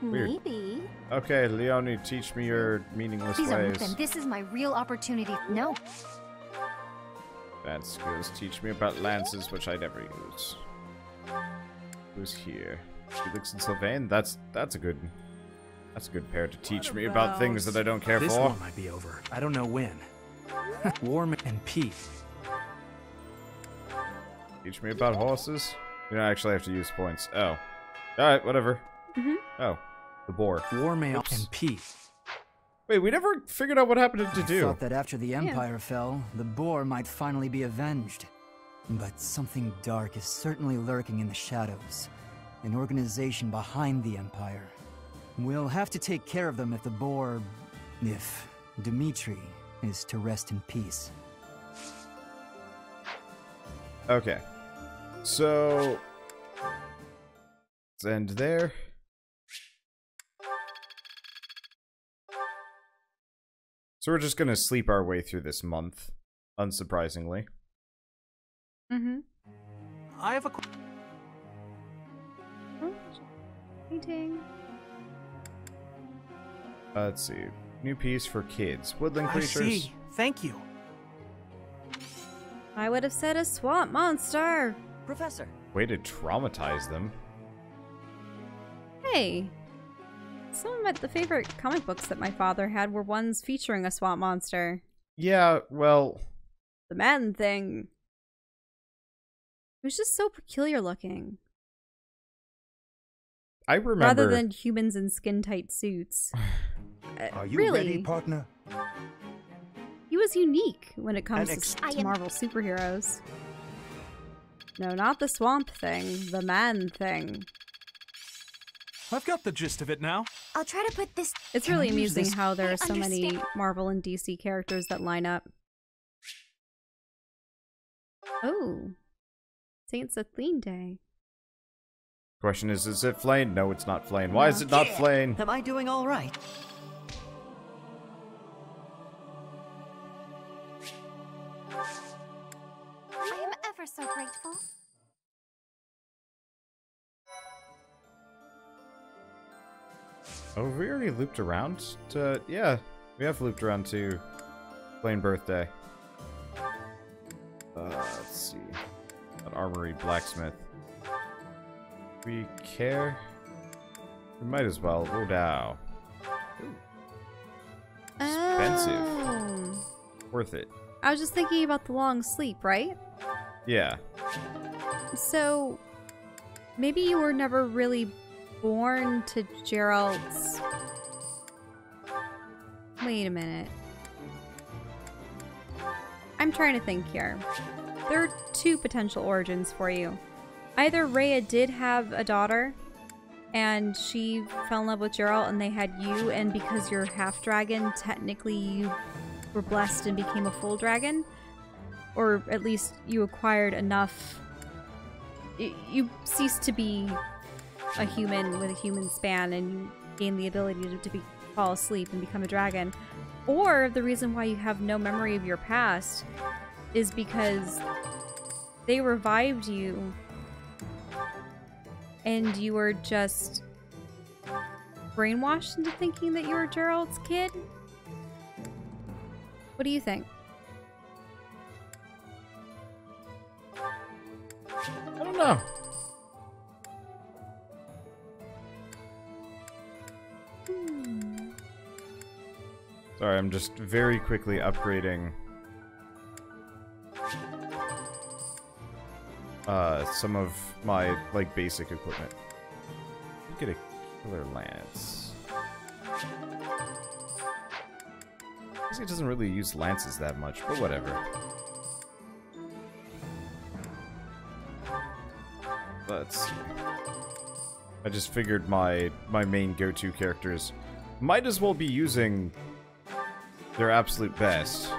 Weird. Maybe. Okay, Leonie, teach me your meaningless ways. This is my real opportunity. No. Lance skills. Teach me about lances, which I never use. Who's here? Felix and Sylvain. That's a good. That's a good pair to teach me about things that I don't care for. This one might be over. I don't know when. Warm and peace. Teach me about horses. You don't actually have to use points. Oh. All right. Whatever. Mm-hmm. Oh, the boar. War mail and peace. Wait, we never figured out what happened to do. I thought that after the Empire fell, the boar might finally be avenged. But something dark is certainly lurking in the shadows. An organization behind the Empire. We'll have to take care of them if the boar... if Dimitri is to rest in peace. Okay. So... let's end there. So we're just gonna sleep our way through this month, unsurprisingly. Mm-hmm. I have a... meeting. Let's see. New piece for kids. Woodland creatures. I see. Thank you. I would have said a swamp monster. Professor. Way to traumatize them. Hey. Some of the favorite comic books that my father had were ones featuring a swamp monster. Yeah, well... the man thing. It was just so peculiar looking. I remember... rather than humans in skin-tight suits. Are you really ready, partner? He was unique when it comes to Marvel superheroes. No, not the swamp thing. The man thing. I've got the gist of it now. I'll try to put this... it's really amusing how there are so many Marvel and DC characters that line up. Oh. St. Sethlene Day. Question is it Flayn? No, it's not Flayn. Why is it not Flayn? Am I doing all right? I am ever so grateful. Oh, we already looped around to... yeah, we have looped around to Flayn birthday. Let's see. An armory blacksmith. We care. We might as well. Oh, now. Expensive. Oh. Worth it. I was just thinking about the long sleep, right? Yeah. So, maybe you were never really born to Jeralt's... wait a minute. I'm trying to think here. There are two potential origins for you. Either Rhea did have a daughter, and she fell in love with Jeralt, and they had you, and because you're half-dragon, technically you were blessed and became a full dragon. Or at least you acquired enough... you ceased to be a human with a human span, and you gained the ability to fall asleep and become a dragon. Or the reason why you have no memory of your past is because they revived you and you were just brainwashed into thinking that you were Jeralt's kid? What do you think? I don't know. Sorry, I'm just very quickly upgrading some of my, like, basic equipment. Get a killer lance. I guess it doesn't really use lances that much, but whatever. Let's see. I just figured my main go-to characters might as well be using their absolute best.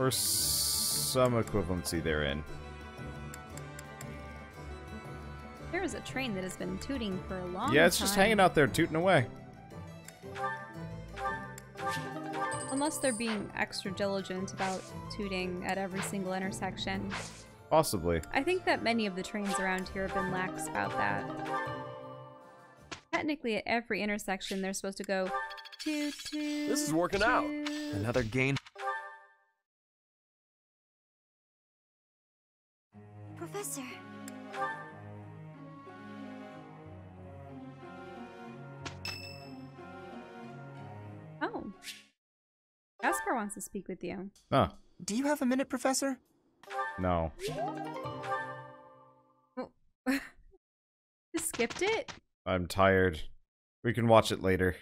Or some equivalency therein. There's a train that has been tooting for a long time. Yeah, it's just hanging out there, tooting away. Unless they're being extra diligent about tooting at every single intersection. Possibly. I think that many of the trains around here have been lax about that. Technically, at every intersection, they're supposed to go toot toot. This is working out. Another gain. Professor. Oh. Jasper wants to speak with you. Oh. Do you have a minute, Professor? No. Oh. You skipped it? I'm tired. We can watch it later.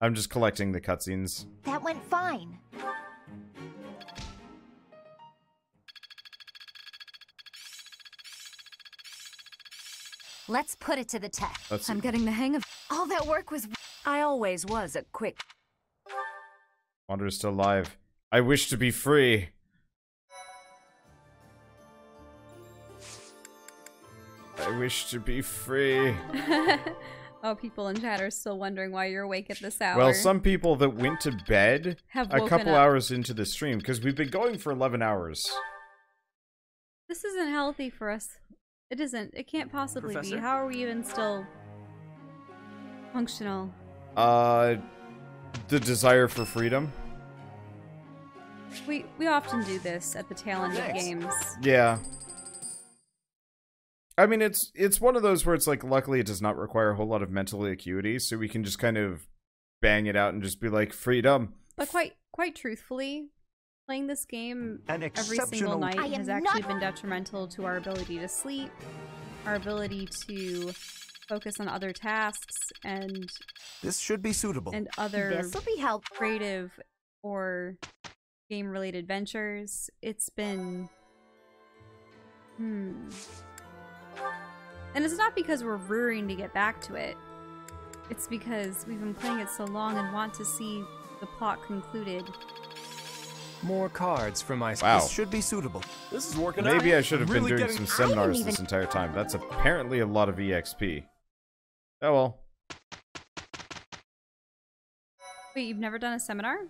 I'm just collecting the cutscenes. That went fine. Let's put it to the test. I'm getting the hang of all that work was... I always was a quick... Wander is still alive. I wish to be free. I wish to be free. Oh, people in chat are still wondering why you're awake at this hour. Well, some people that went to bed have a couple hours into the stream, because we've been going for 11 hours. This isn't healthy for us. It isn't. It can't possibly be. How are we even still functional? The desire for freedom. We often do this at the tail end of games. Yeah. I mean, it's one of those where it's like, luckily it does not require a whole lot of mental acuity, so we can just kind of bang it out and just be like, freedom. But quite truthfully, playing this game every single night has actually been detrimental to our ability to sleep, our ability to focus on other tasks, and this should be suitable. And other creative or game-related ventures. It's been And it's not because we're roaring to get back to it. It's because we've been playing it so long and want to see the plot concluded. More cards for my This should be suitable. This is working out. Maybe I should have been doing some seminars this entire time. That's apparently a lot of EXP. Oh well. Wait, you've never done a seminar?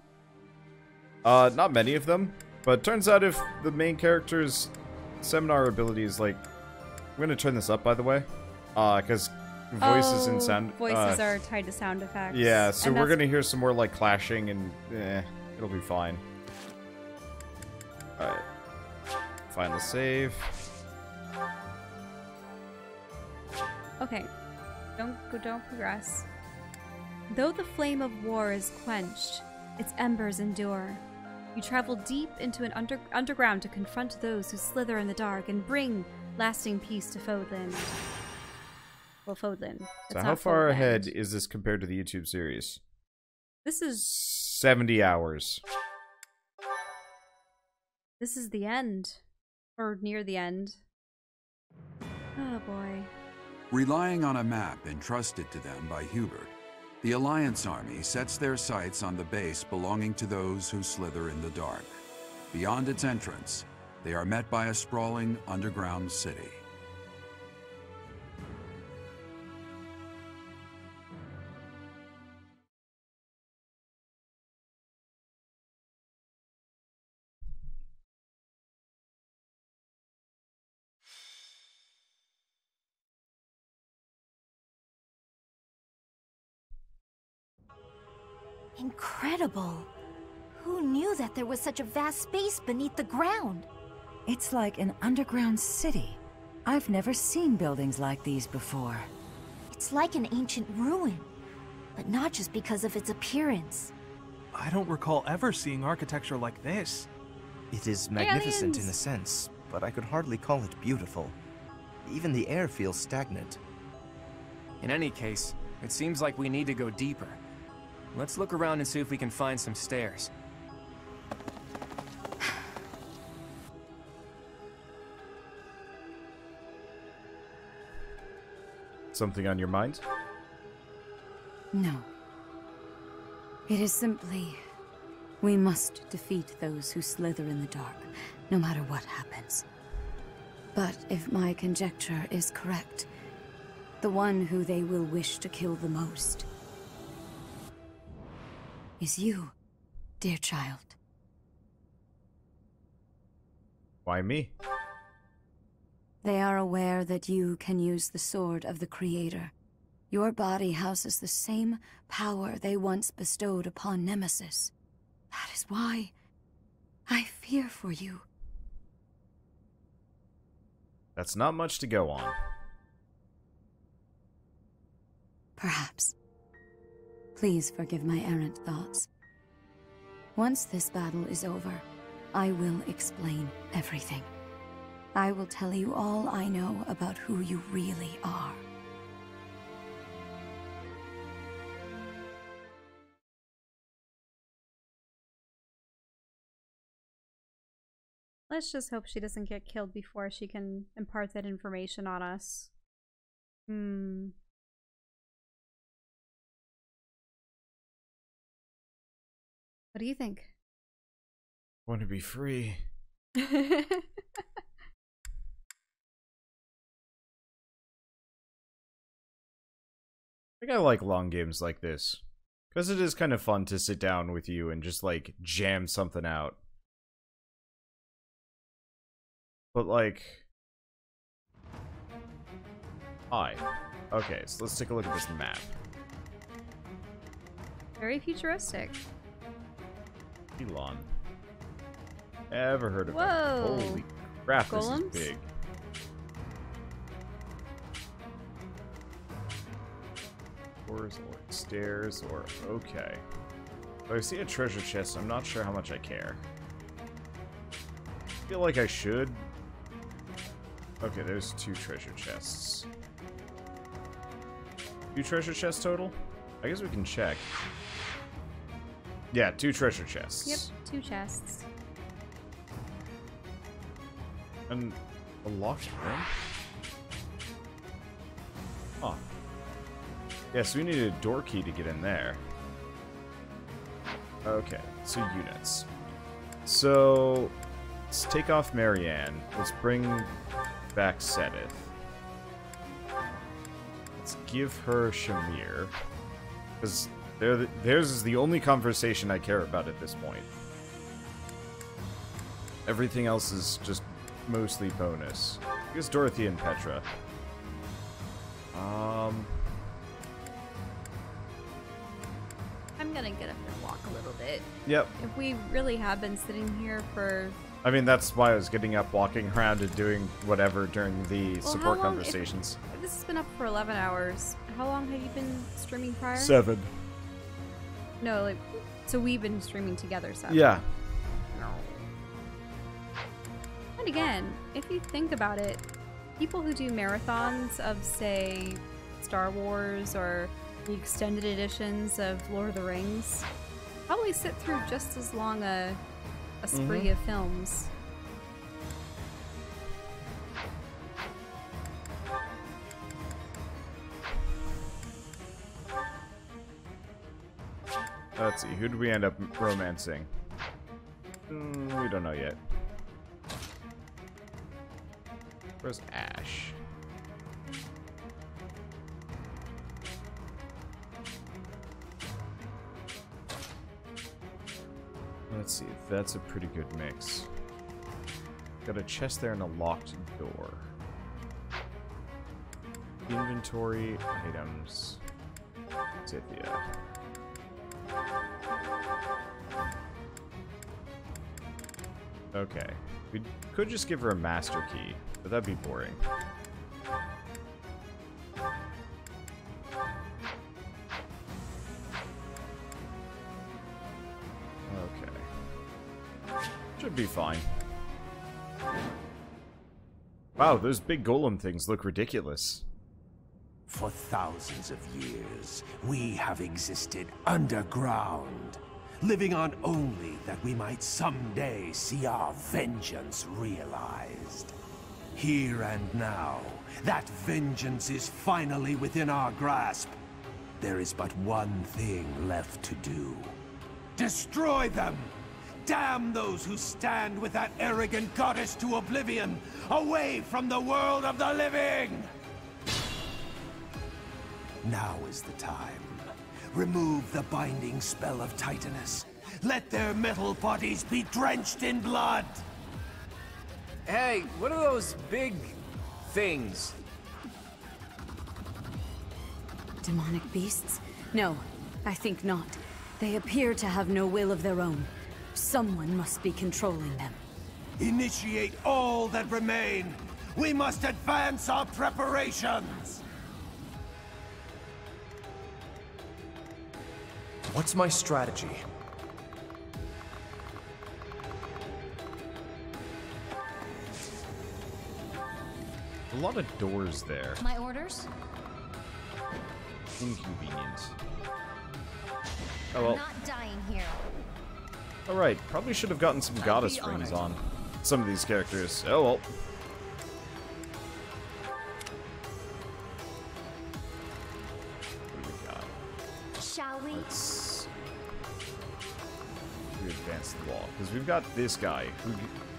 Not many of them. But turns out if the main character's seminar ability is like... I'm gonna turn this up, by the way, because voices and sound voices are tied to sound effects. Yeah, so we're gonna hear some more like clashing, and it'll be fine. All right, final save. Okay, don't progress. Though the flame of war is quenched, its embers endure. You travel deep into an underground to confront those who slither in the dark and bring lasting peace to Fodlan. Well, Fodlan. So how far ahead is this compared to the YouTube series? This is... 70 hours. This is the end. Or near the end. Oh, boy. Relying on a map entrusted to them by Hubert, the Alliance Army sets their sights on the base belonging to those who slither in the dark. Beyond its entrance, they are met by a sprawling underground city. Incredible! Who knew that there was such a vast space beneath the ground? It's like an underground city. I've never seen buildings like these before. It's like an ancient ruin, but not just because of its appearance. I don't recall ever seeing architecture like this. It is magnificent in a sense, but I could hardly call it beautiful. Even the air feels stagnant. In any case, it seems like we need to go deeper. Let's look around and see if we can find some stairs. Something on your mind? No. It is simply, we must defeat those who slither in the dark, no matter what happens. But if my conjecture is correct, the one who they will wish to kill the most is you, dear child. Why me? They are aware that you can use the Sword of the Creator. Your body houses the same power they once bestowed upon Nemesis. That is why I fear for you. That's not much to go on. Perhaps. Please forgive my errant thoughts. Once this battle is over, I will explain everything. I will tell you all I know about who you really are. Let's just hope she doesn't get killed before she can impart that information on us. What do you think? I want to be free. I think I like long games like this, because it is kind of fun to sit down with you and just, like, jam something out. But, like... Hi. Okay, so let's take a look at this map. Very futuristic. Elon. Ever heard of it? Holy crap, golems? This is big. Or stairs, or okay. But I see a treasure chest, I'm not sure how much I care. I feel like I should. Okay, there's two treasure chests. 2 treasure chests total? I guess we can check. Yeah, 2 treasure chests. Yep, 2 chests. And a locked room? Huh. Yeah, so we need a door key to get in there. Okay, so units. So, let's take off Marianne. Let's bring back Seteth. Let's give her Shamir. Because theirs is the only conversation I care about at this point. Everything else is just mostly bonus. I guess Dorothy and Petra. I'm gonna get up and walk a little bit. Yep. If we really have been sitting here for... I mean, that's why I was getting up, walking around, and doing whatever during the support conversations. If this has been up for 11 hours. How long have you been streaming prior? 7. No, like, so we've been streaming together, 7. Yeah. No. And again, if you think about it, people who do marathons of, say, Star Wars or... the extended editions of Lord of the Rings probably sit through just as long a spree of films. Let's see, who did we end up romancing? We don't know yet. Where's Ash? Let's see, that's a pretty good mix. Got a chest there and a locked door. Inventory, items, Zithia. Okay, we could just give her a master key, but that'd be boring. Be fine. Wow, those big golem things look ridiculous. For thousands of years, we have existed underground, living on only that we might someday see our vengeance realized. Here and now, that vengeance is finally within our grasp. There is but one thing left to do. Destroy them! Damn those who stand with that arrogant goddess to oblivion, away from the world of the living! Now is the time. Remove the binding spell of Titanus. Let their metal bodies be drenched in blood! Hey, what are those big... things? Demonic beasts? No, I think not. They appear to have no will of their own. Someone must be controlling them. Initiate all that remain. We must advance our preparations. What's my strategy? A lot of doors there. My orders? Inconvenient. Oh well. I'm not dying here. Alright, probably should have gotten some goddess rings on some of these characters. Oh well. advance. We advance the wall. Because we've got this guy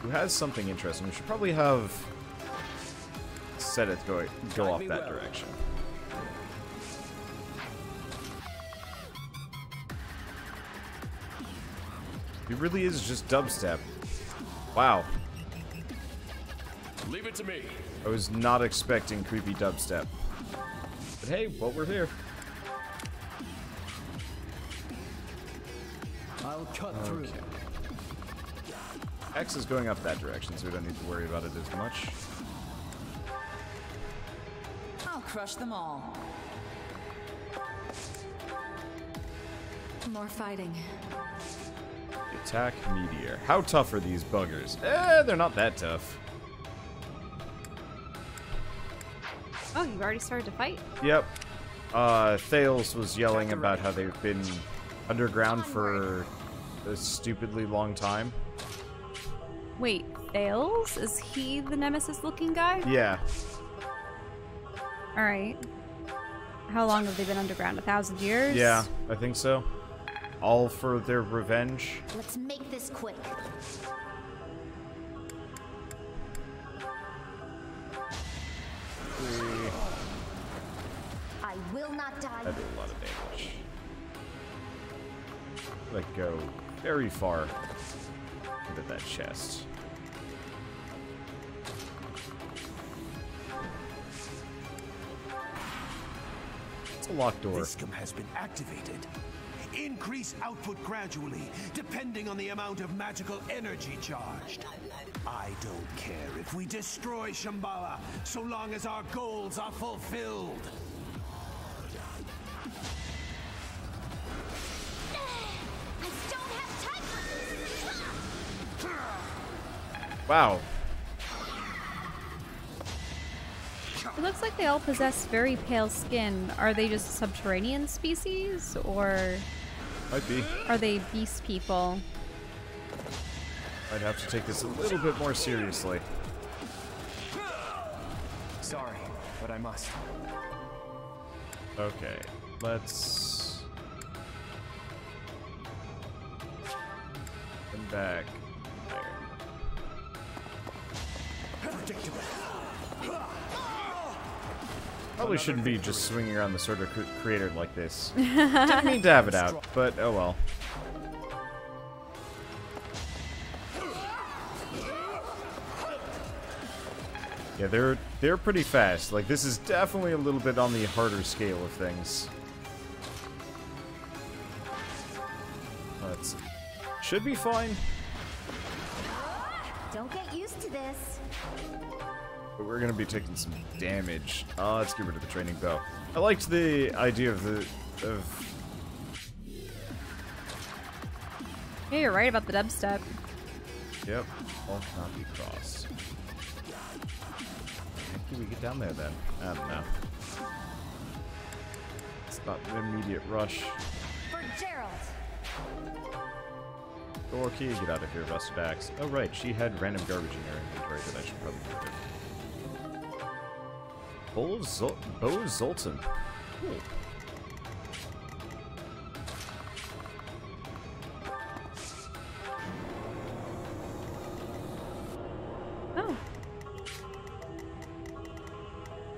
who has something interesting. We should probably have Seteth go off that direction. It really is just dubstep. Wow. Leave it to me. I was not expecting creepy dubstep. But hey, well, we're here. I'll cut through. X is going up that direction, so we don't need to worry about it as much. I'll crush them all. More fighting. Attack Meteor. How tough are these buggers? Eh, they're not that tough. Oh, you've already started to fight? Yep. Thales was yelling about how they've been underground for a stupidly long time. Wait, Thales? Is he the Nemesis-looking guy? Yeah. Alright. How long have they been underground? 1,000 years? Yeah, I think so. All for their revenge. Let's make this quick. I will not die. That did a lot of damage. Let go very far into that chest. It's a locked door. This system has been activated. Increase output gradually, depending on the amount of magical energy charged. I don't care if we destroy Shambhala, so long as our goals are fulfilled. I don't have time for this. Wow. It looks like they all possess very pale skin. Are they just a subterranean species, or... Might be. Are they beast people? I'd have to take this a little bit more seriously. Sorry, but I must. Okay, let's... Come back. There. Predictable. Probably shouldn't be just swinging around the Sword of the Creator like this. Didn't mean to have it out, but oh well. Yeah, they're pretty fast. Like, this is definitely a little bit on the harder scale of things. Let's... Should be fine. Don't get used to this. But we're going to be taking some damage. Let's get rid of the training bell. I liked the idea of Yeah, you're right about the dubstep. Yep. All cannot be crossed. How do we get down there then? I don't know. Stop an immediate rush. For Jeralt. Dorothy, get out of here, rusted axe. Oh right, she had random garbage in her inventory that I should probably get rid of. Bo Zoltan. Cool. Oh.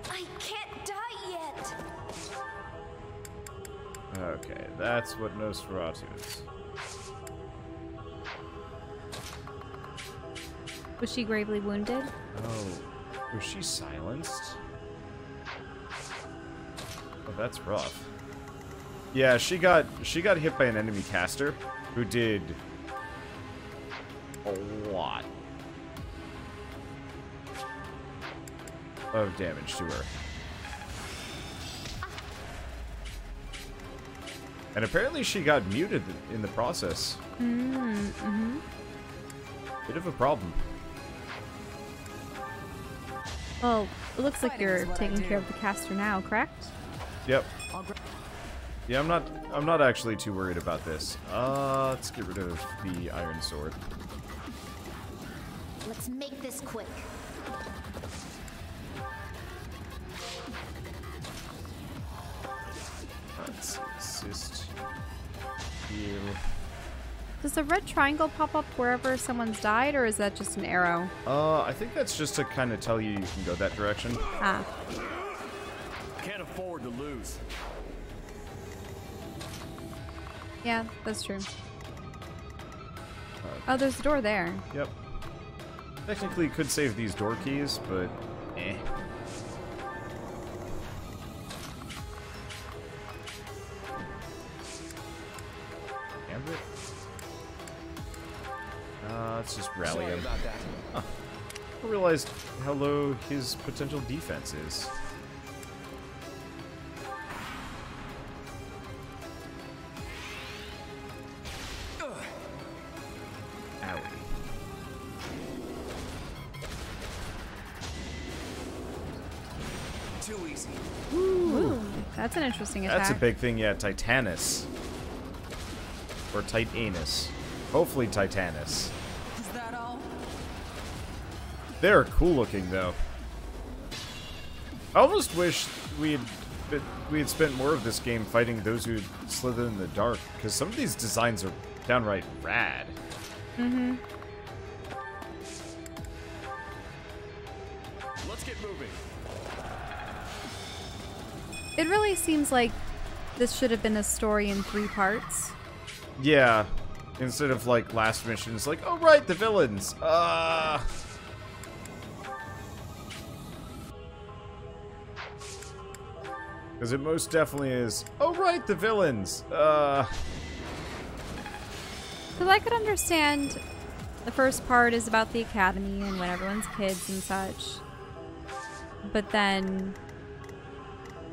I can't die yet. Okay, that's what Nosferatu is. Was she gravely wounded? Oh. Was she silenced? That's rough. Yeah, she got hit by an enemy caster who did a lot of damage to her. And apparently she got muted in the process. Mm-hmm. Bit of a problem. Well, it looks like you're taking care of the caster now, correct? Yep. Yeah, I'm not actually too worried about this. Let's get rid of the iron sword. Let's make this quick. Let's assist. you. Does the red triangle pop up wherever someone's died, or is that just an arrow? I think that's just to kind of tell you can go that direction. Ah. Can't afford to lose. Yeah, that's true. Oh, there's a door there. Yep. Technically could save these door keys, but eh. Let's just rally him. Huh. I realized how low his potential defense is. Owie. Too easy. Ooh, that's an interesting attack. That's a big thing, yeah. Titanus. Or Titanus. Hopefully Titanus. Is that all? They're cool looking though. I almost wish we had spent more of this game fighting those who slither in the dark, because some of these designs are downright rad. Mm-hmm. Let's get moving. It really seems like this should have been a story in 3 parts. Yeah. Instead of, like, last mission, it's like, oh, right, the villains! Because it most definitely is, oh, right, the villains! Because I could understand the first part is about the academy and when everyone's kids and such. But then,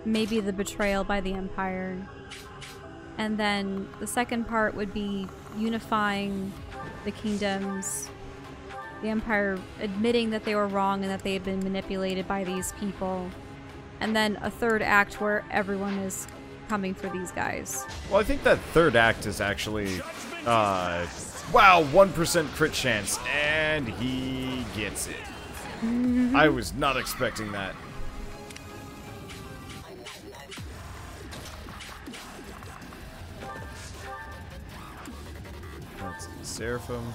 maybe the betrayal by the Empire. And then the second part would be unifying the kingdoms, the Empire admitting that they were wrong and that they had been manipulated by these people, and then a third act where everyone is coming for these guys. Well, I think that third act is actually, wow, 1% crit chance, and he gets it. Mm-hmm. I was not expecting that. Seraphim.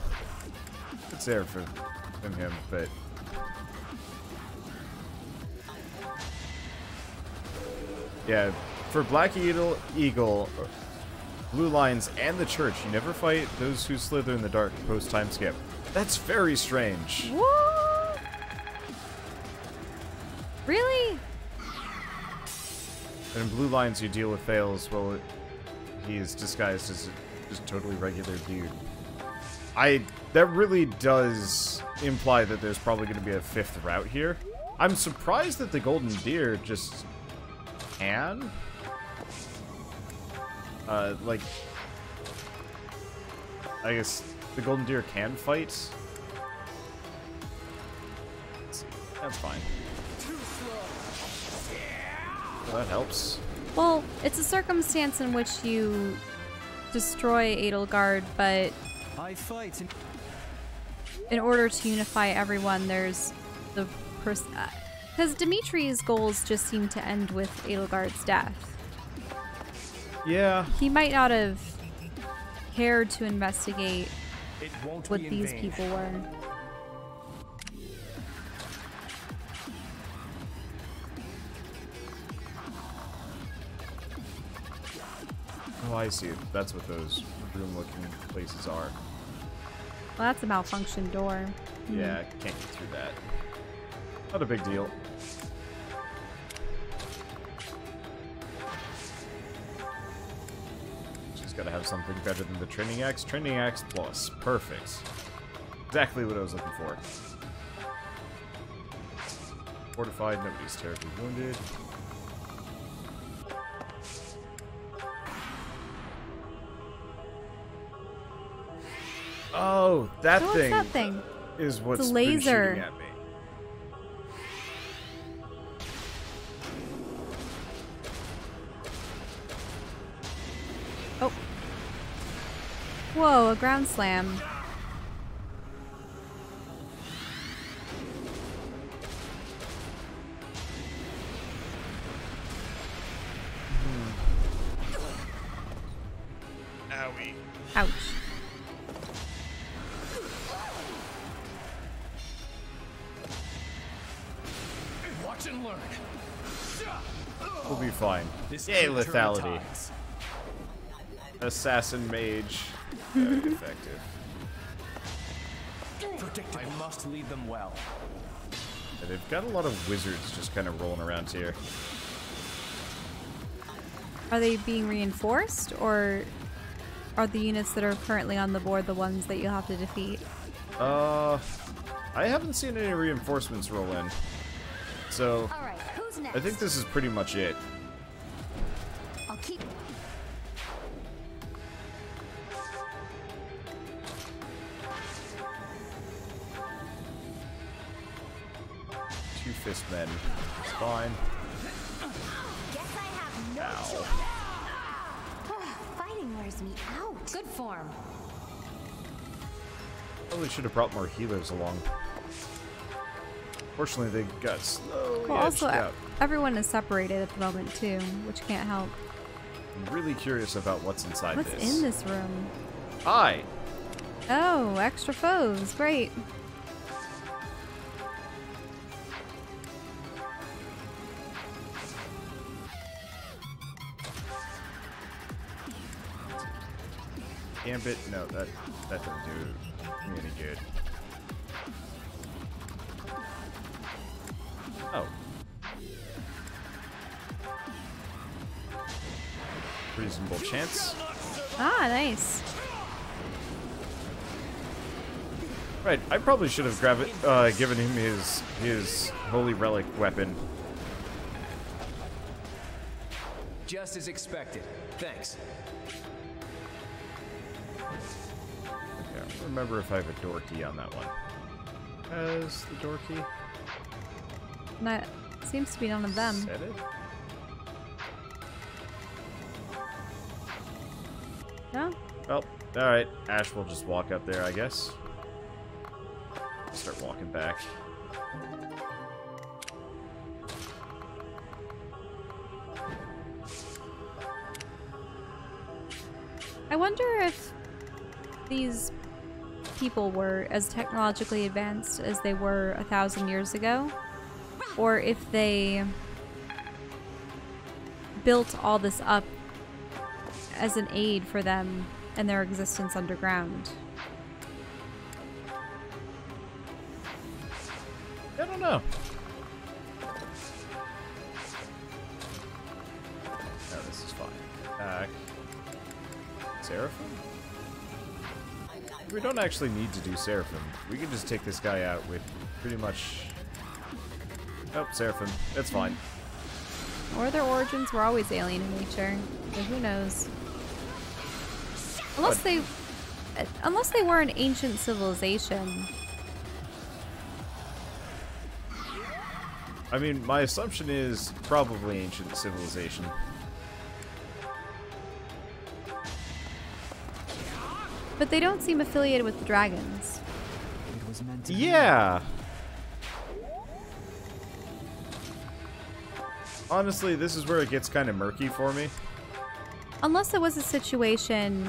It's Seraphim from him, but yeah, for Black Eagle, Blue Lions, and the Church, you never fight those who slither in the dark post time skip. That's very strange. What? Really? And in Blue Lions, you deal with Thales while he is disguised as just a totally regular dude. That really does imply that there's probably going to be a 5th route here. I'm surprised that the Golden Deer just can. Like, I guess the Golden Deer can fight. That's fine. Well, that helps. Well, it's a circumstance in which you destroy Edelgard, but in order to unify everyone, there's the person. Because Dimitri's goals just seem to end with Edelgard's death. Yeah. He might not have cared to investigate what these people were. Oh, I see. That's what those room-looking places are. Well, that's a malfunctioned door. Yeah, can't get through that. Not a big deal. She's got to have something better than the Training Axe. Training Axe Plus. Perfect. Exactly what I was looking for. Fortified. Nobody's terribly wounded. Oh, that thing, that thing is what's it's a laser. Been shooting at me. Oh. Whoa, a ground slam. Owie. Ouch. Watch and learn. We'll be fine. Yay, lethality. Assassin mage. Very effective. I must lead them well. Yeah, they've got a lot of wizards just kind of rolling around here. Are they being reinforced, or are the units that are currently on the board the ones that you have to defeat? I haven't seen any reinforcements roll in, so all right, who's next? I think this is pretty much it. I'll keep. Two fist men. It's fine. Fighting wears me out. Good form. Probably should have brought more healers along. Fortunately, they got slowly edged out. Everyone is separated at the moment too, which can't help. I'm really curious about what's inside this. What's in this room? Hi. Oh, extra foes. Great. Gambit? No, that doesn't do me any good. Oh. Reasonable chance. Ah, nice. Right, I probably should have given him his holy relic weapon. Just as expected. Thanks. Okay, I don't remember if I have a door key on that one. Has the door key? That seems to be none of them. Set it? No? Well, alright. Ash will just walk up there, I guess. Start walking back. I wonder if these people were as technologically advanced as they were 1,000 years ago, or if they built all this up as an aid for them and their existence underground. I don't know. No, this is fine. Seraphim? We don't actually need to do Seraphim. We can just take this guy out with pretty much... Oh, Seraphim. That's fine. Or their origins were always alien in nature. So who knows? Unless they were an ancient civilization. I mean, my assumption is probably ancient civilization. But they don't seem affiliated with the dragons. It was meant to be. Honestly, this is where it gets kind of murky for me. Unless it was a situation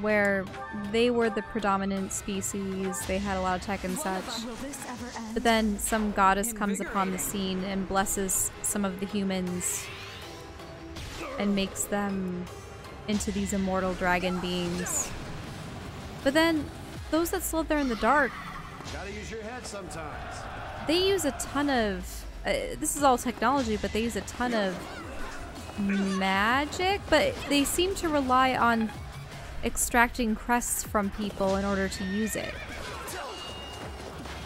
where they were the predominant species, they had a lot of tech and such, but then some goddess comes upon the scene and blesses some of the humans and makes them into these immortal dragon beings. But then, those that still there in the dark, gotta use your head sometimes. They use a ton of, this is all technology, but they use a ton of magic, but they seem to rely on extracting crests from people in order to use it.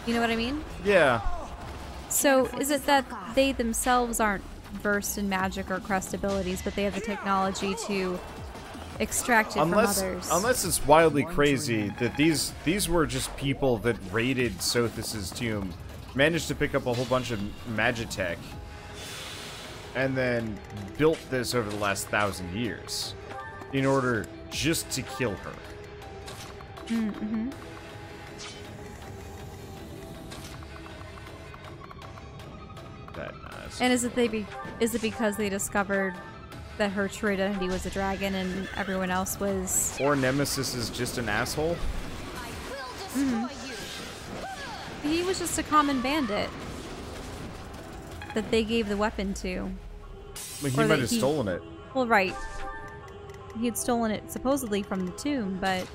You know what I mean? Yeah. So is it that they themselves aren't versed in magic or crest abilities, but they have the technology to extracted from others? Unless it's wildly crazy that these were just people that raided Sothis's tomb, managed to pick up a whole bunch of magitech, and then built this over the last 1,000 years in order just to kill her. Mm-hmm. That nice. And is it because they discovered that her true identity was a dragon and everyone else was... Or Nemesis is just an asshole? Mm-hmm. He was just a common bandit that they gave the weapon to. But he might have stolen it. Well, right. He had stolen it supposedly from the tomb, but...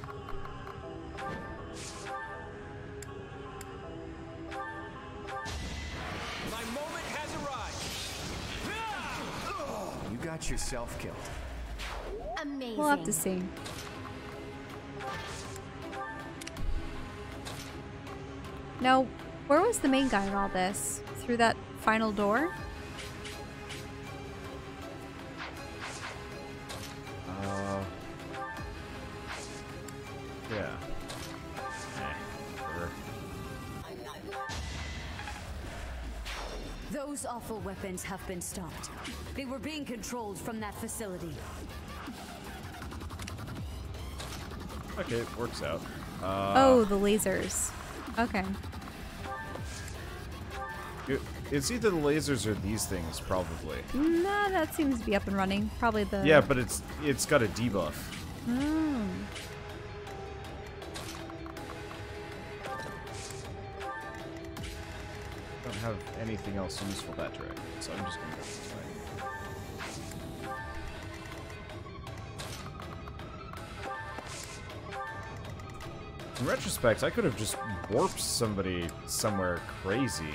yourself killed. Amazing. We'll have to see. Now, where was the main guy in all this? Through that final door? Yeah. Those awful weapons have been stopped. They were being controlled from that facility. Okay, it works out. Oh, the lasers. Okay. It's either the lasers or these things, probably. Nah, that seems to be up and running. Probably the... Yeah, but it's got a debuff. Mm. Have anything else useful that direction, so I'm just going to go this way. In retrospect, I could have just warped somebody somewhere crazy.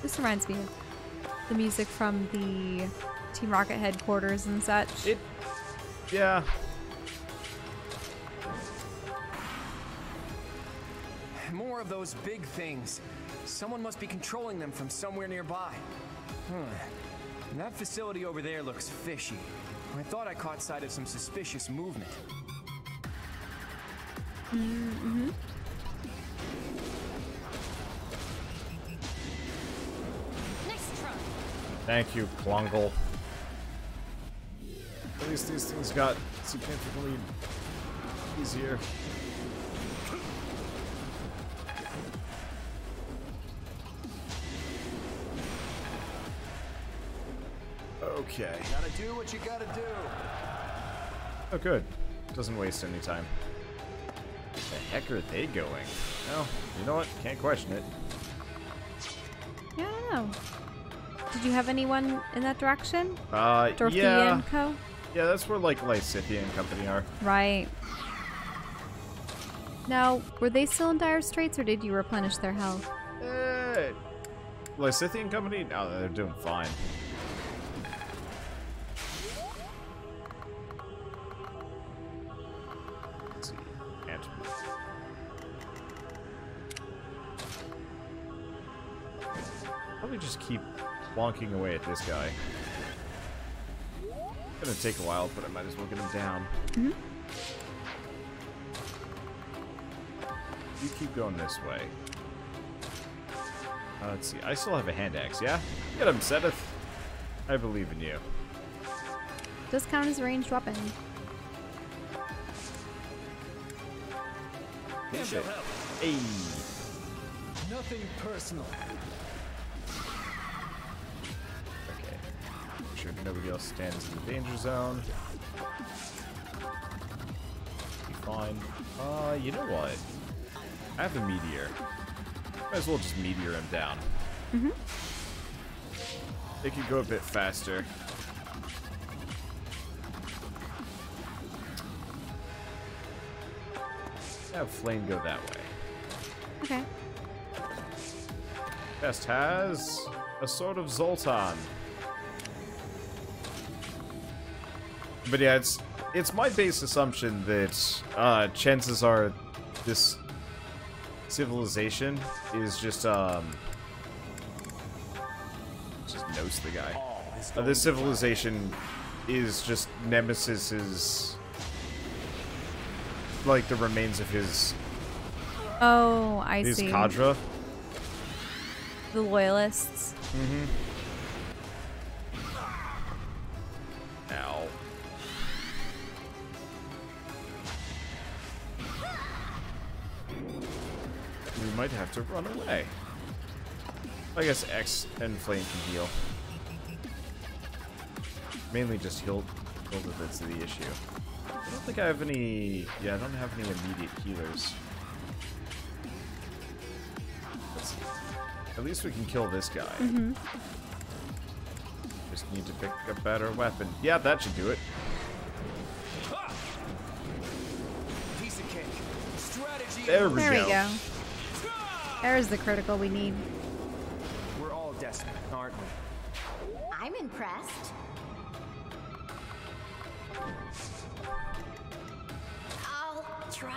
This reminds me of the music from the Team Rocket headquarters and such. Yeah. More of those big things. Someone must be controlling them from somewhere nearby. And that facility over there looks fishy. I thought I caught sight of some suspicious movement. Mm-hmm. Next truck. Thank you, Klongle. At least these things got significantly easier. Okay. Gotta do what you gotta do. Oh, good. Doesn't waste any time. Where the heck are they going? Well, you know what? Can't question it. Yeah, I don't know. Did you have anyone in that direction? Dorothy and Co? Yeah, that's where, like, Lysithia and company are. Right. Now, were they still in dire straits, or did you replenish their health? Lysithia and company? No, they're doing fine. Just keep plonking away at this guy. It's gonna take a while, but I might as well get him down. Mm-hmm. You keep going this way. Let's see. I still have a hand axe, yeah? Get him, Seteth. I believe in you. Does count as a ranged weapon. Hey. Nothing personal. Nobody else stands in the danger zone. Be fine. You know what? I have a meteor. Might as well just meteor him down. Mm-hmm. They could go a bit faster. Have Flayn go that way. Okay. Best has a Sword of Zoltan. But yeah, it's my base assumption that chances are this civilization is just knows the guy. This civilization is just Nemesis's, like, the remains of his. Oh, I see. His cadre. The loyalists. Mm-hmm. Might have to run away. I guess X and Flayn can heal. mainly just Hilda that's the issue. I don't think I have any... Yeah, I don't have any immediate healers. Let's, at least we can kill this guy. Mm-hmm. Just need to pick a better weapon. Yeah, that should do it. Piece of cake. Strategy. There we go. There's the critical we need. We're all destined, aren't we? I'm impressed. I'll try.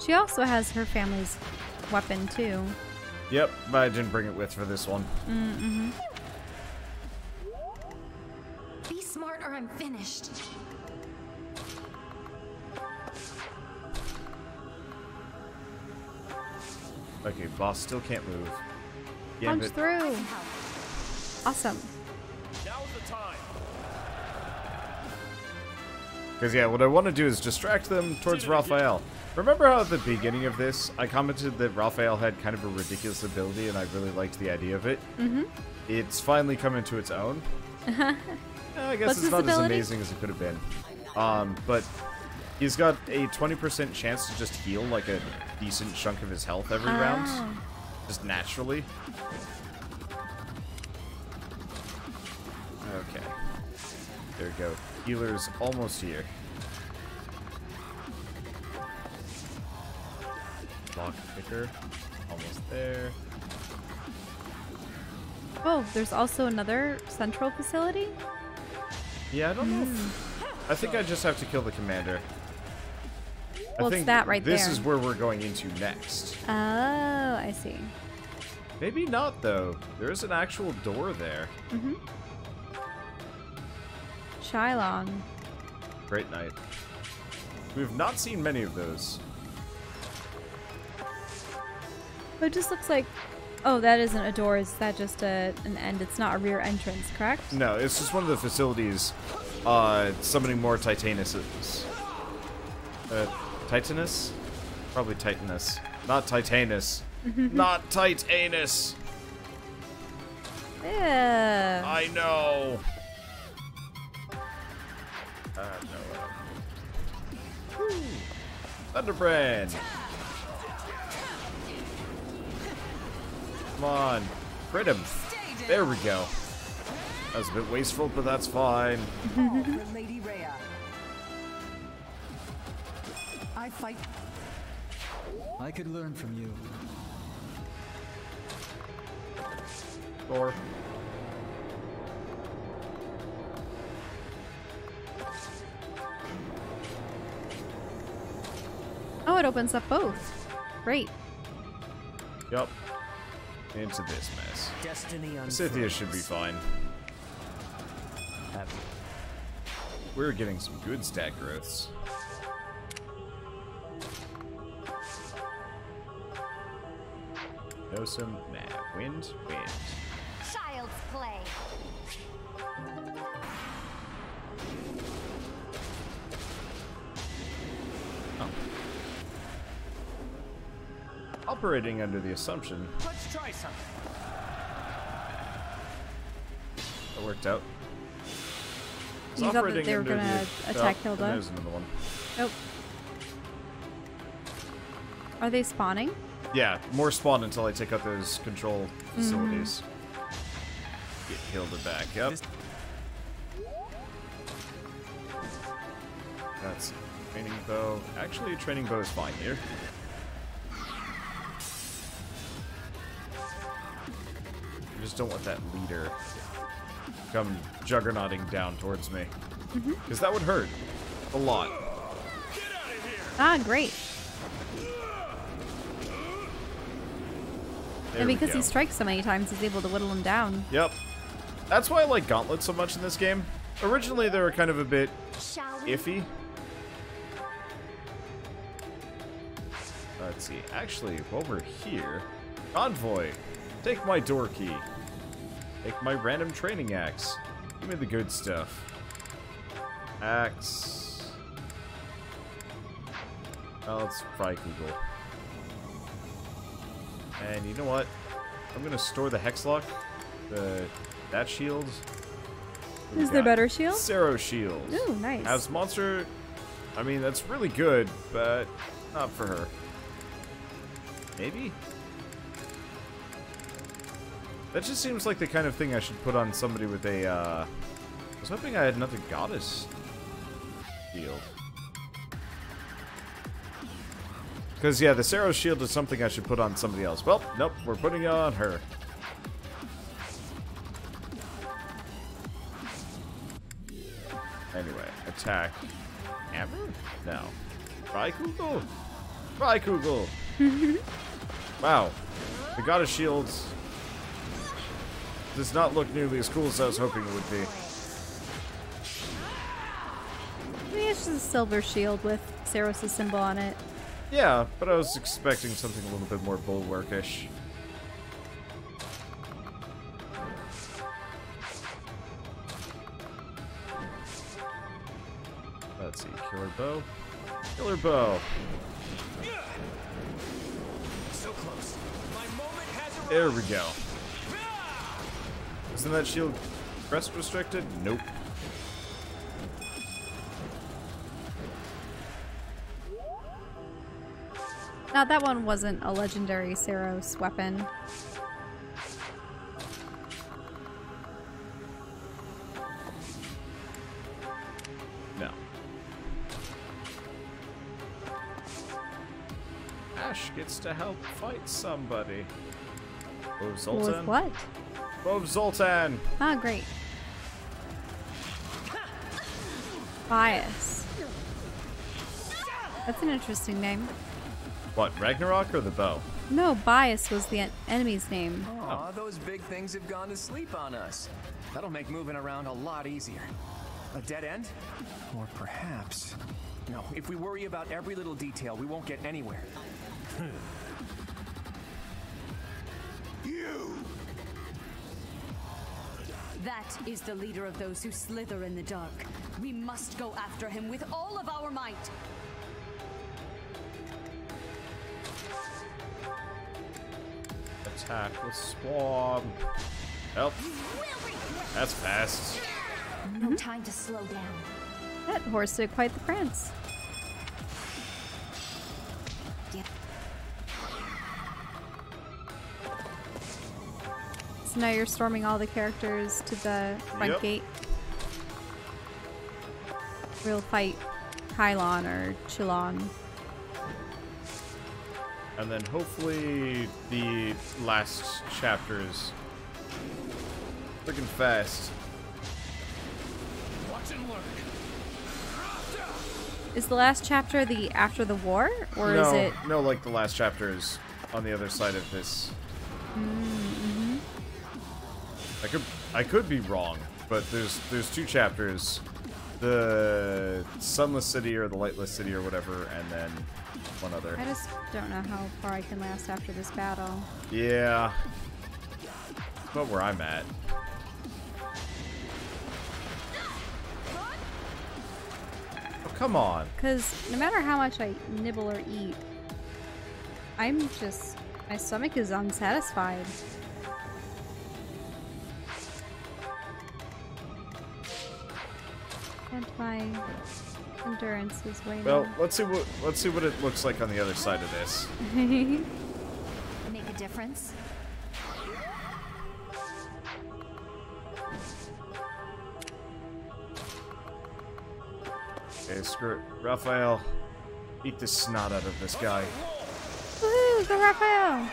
She also has her family's weapon, too. Yep, but I didn't bring it with for this one. Mm-hmm. Be smart or I'm finished. Okay, boss still can't move. Yeah, punch through. Awesome. Now's the time. Because, yeah, what I want to do is distract them towards Raphael. Remember how at the beginning of this, I commented that Raphael had kind of a ridiculous ability, and I really liked the idea of it? Mm-hmm. It's finally come into its own. I guess it's not as amazing as it could have been. But he's got a 20% chance to just heal, like, a decent chunk of his health every round. Just naturally. Okay. There we go. Healer's almost here. Lock picker, almost there. Oh, there's also another central facility? Yeah, I don't know. I think I just have to kill the commander. Well, I think it's that right there. This is where we're going into next. Oh, I see. Maybe not, though. There is an actual door there. Mm-hmm. Shylong. Great night. We've not seen many of those. It just looks like... Oh, that isn't a door. Is that just an end? It's not a rear entrance, correct? No, it's just one of the facilities summoning more Titanuses. Titanus? Probably Titanus. Not Titanus. Not Titanus! Yeah. I know! No. Thunderbrand! Come on. Crit him. There we go. That was a bit wasteful, but that's fine. Lady Rhea. I fight. I could learn from you. Or... Oh, it opens up both. Great. Yup. Into this mess. Scythia should be fine. We're getting some good stat growths. No, some nah. Wind. Child's play. Operating under the assumption. Let's try something. That worked out. It's you thought that they were going to attack Hilda? There's another one. Nope. Are they spawning? Yeah, more spawn until I take out those control facilities. Get Hilda back up. That's training bow. Actually, training bow is fine here. I just don't want that leader come juggernauting down towards me. Because that would hurt. A lot. Get out of here. Ah, great. There and because he strikes so many times, he's able to whittle him down. Yep. That's why I like gauntlets so much in this game. Originally, they were kind of a bit iffy. Let's see. Actually, while we're here, Envoy. Take my door key. Take my random training axe. Give me the good stuff. Axe. Let's fry Keyhole. And you know what? I'm gonna store the Hexlock, that shield. This is the better shield? Sero shield. Ooh, nice. As monster, I mean, that's really good, but not for her. Maybe? That just seems like the kind of thing I should put on somebody with a, I was hoping I had another goddess shield. Because, yeah, the Sero shield is something I should put on somebody else. Well, nope, we're putting it on her. Anyway, attack. Amber? No. Raikugel? Raikugel! Wow. The goddess shield does not look nearly as cool as I was hoping it would be. Maybe it's just a silver shield with Seros' symbol on it. Yeah, but I was expecting something a little bit more bulwarkish. Let's see, killer bow. Killer bow. So close. My moment has arrived. There we go. Isn't that shield crest restricted? Nope. Now, that one wasn't a legendary Seros weapon. No. Ash gets to help fight somebody. Bove Zoltan? With what? Bove Zoltan! Ah, oh, great. Bias. That's an interesting name. What, Ragnarok or the bow? No, Bias was the enemy's name. Aw, those big things have gone to sleep on us. That'll make moving around a lot easier. A dead end? Or perhaps... No, if we worry about every little detail, we won't get anywhere. You! That is the leader of those who slither in the dark. We must go after him with all of our might. Attack with Swamp. Help. That's fast. No time to slow down. That horse did quite the prance. Yeah. So now you're storming all the characters to the front gate. We'll fight Kylon or Chilon. And then hopefully the last chapters freaking fast. Watch and learn. Is the last chapter the after the war, or no, is it? No, like the last chapter is on the other side of this. Mm-hmm. I could be wrong, but there's two chapters, the Sunless City or the Lightless City or whatever, and then. One other. I just don't know how far I can last after this battle. Yeah. But where I'm at. Oh, come on. Because no matter how much I nibble or eat, I'm just... My stomach is unsatisfied. And my... endurance is way well, now. let's see what it looks like on the other side of this. Make a difference. Okay, screw it. Raphael, eat the snot out of this guy. Woohoo, go Raphael!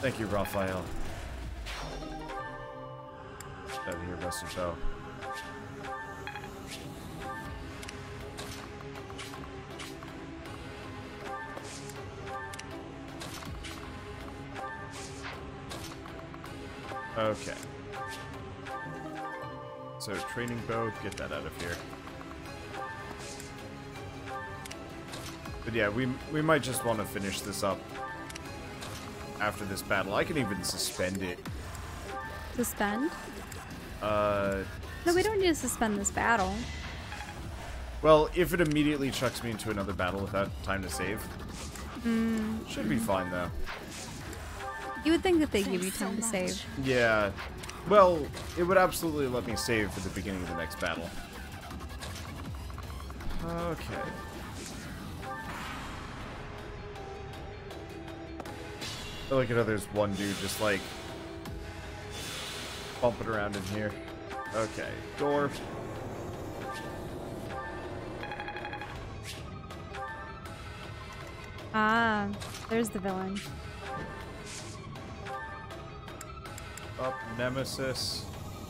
Thank you, Raphael. Out of here, Buster Show. Okay. So, training bow, get that out of here. But yeah, we might just want to finish this up after this battle. I can even suspend it. Suspend? No, we don't need to suspend this battle. Well, if it immediately chucks me into another battle without time to save. Mm. Should be fine, though. You would think that they give you time to save. Yeah. Well, it would absolutely let me save for the beginning of the next battle. Okay. I like how there's one dude just like bumping around in here. Okay, door. Ah, there's the villain. Up, Nemesis.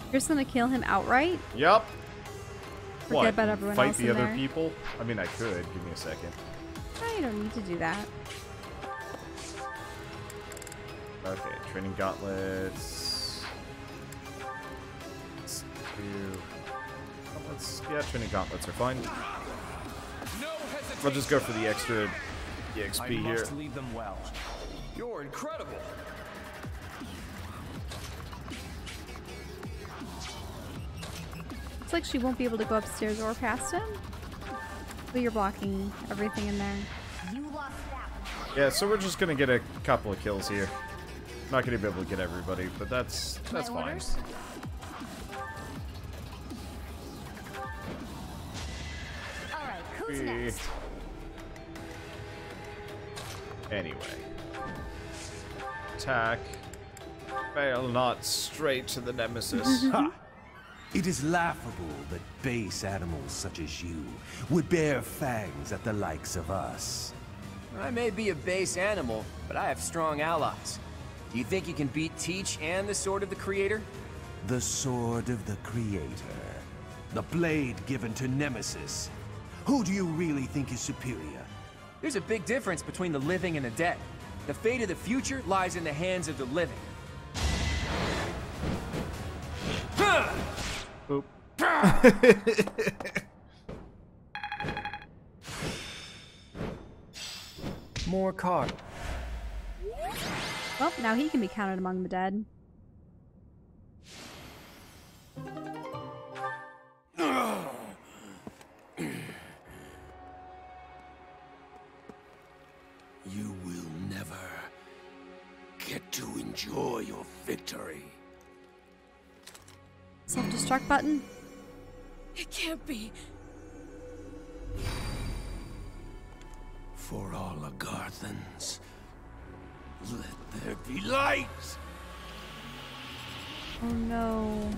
You're just gonna kill him outright? Yep. Forget what? About everyone Fight else the in other there? People? I mean, I could. Give me a second. I don't need to do that. Okay, training gauntlets. Let's do gauntlets. Yeah, training gauntlets are fine. I'll just go for the extra EXP here. I must lead them well. You're incredible. It's like she won't be able to go upstairs or past him. But you're blocking everything in there. You lost that. Yeah, so we're just gonna get a couple of kills here. Not gonna be able to get everybody, but that's fine. Alright, who's next? Anyway. Attack. Fail not straight to the Nemesis. Ha! It is laughable that base animals such as you would bear fangs at the likes of us. I may be a base animal, but I have strong allies. Do you think you can beat Teach and the Sword of the Creator? The Sword of the Creator. The blade given to Nemesis. Who do you really think is superior? There's a big difference between the living and the dead. The fate of the future lies in the hands of the living. Boop. More card. Well, now he can be counted among the dead. You will never get to enjoy your victory. Self-destruct button? It can't be. For all the Garthans, let there be light! Oh no.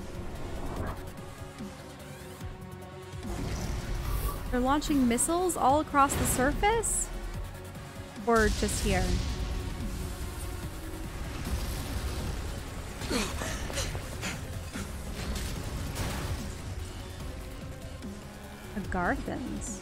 They're launching missiles all across the surface? Or just here? The Garthans.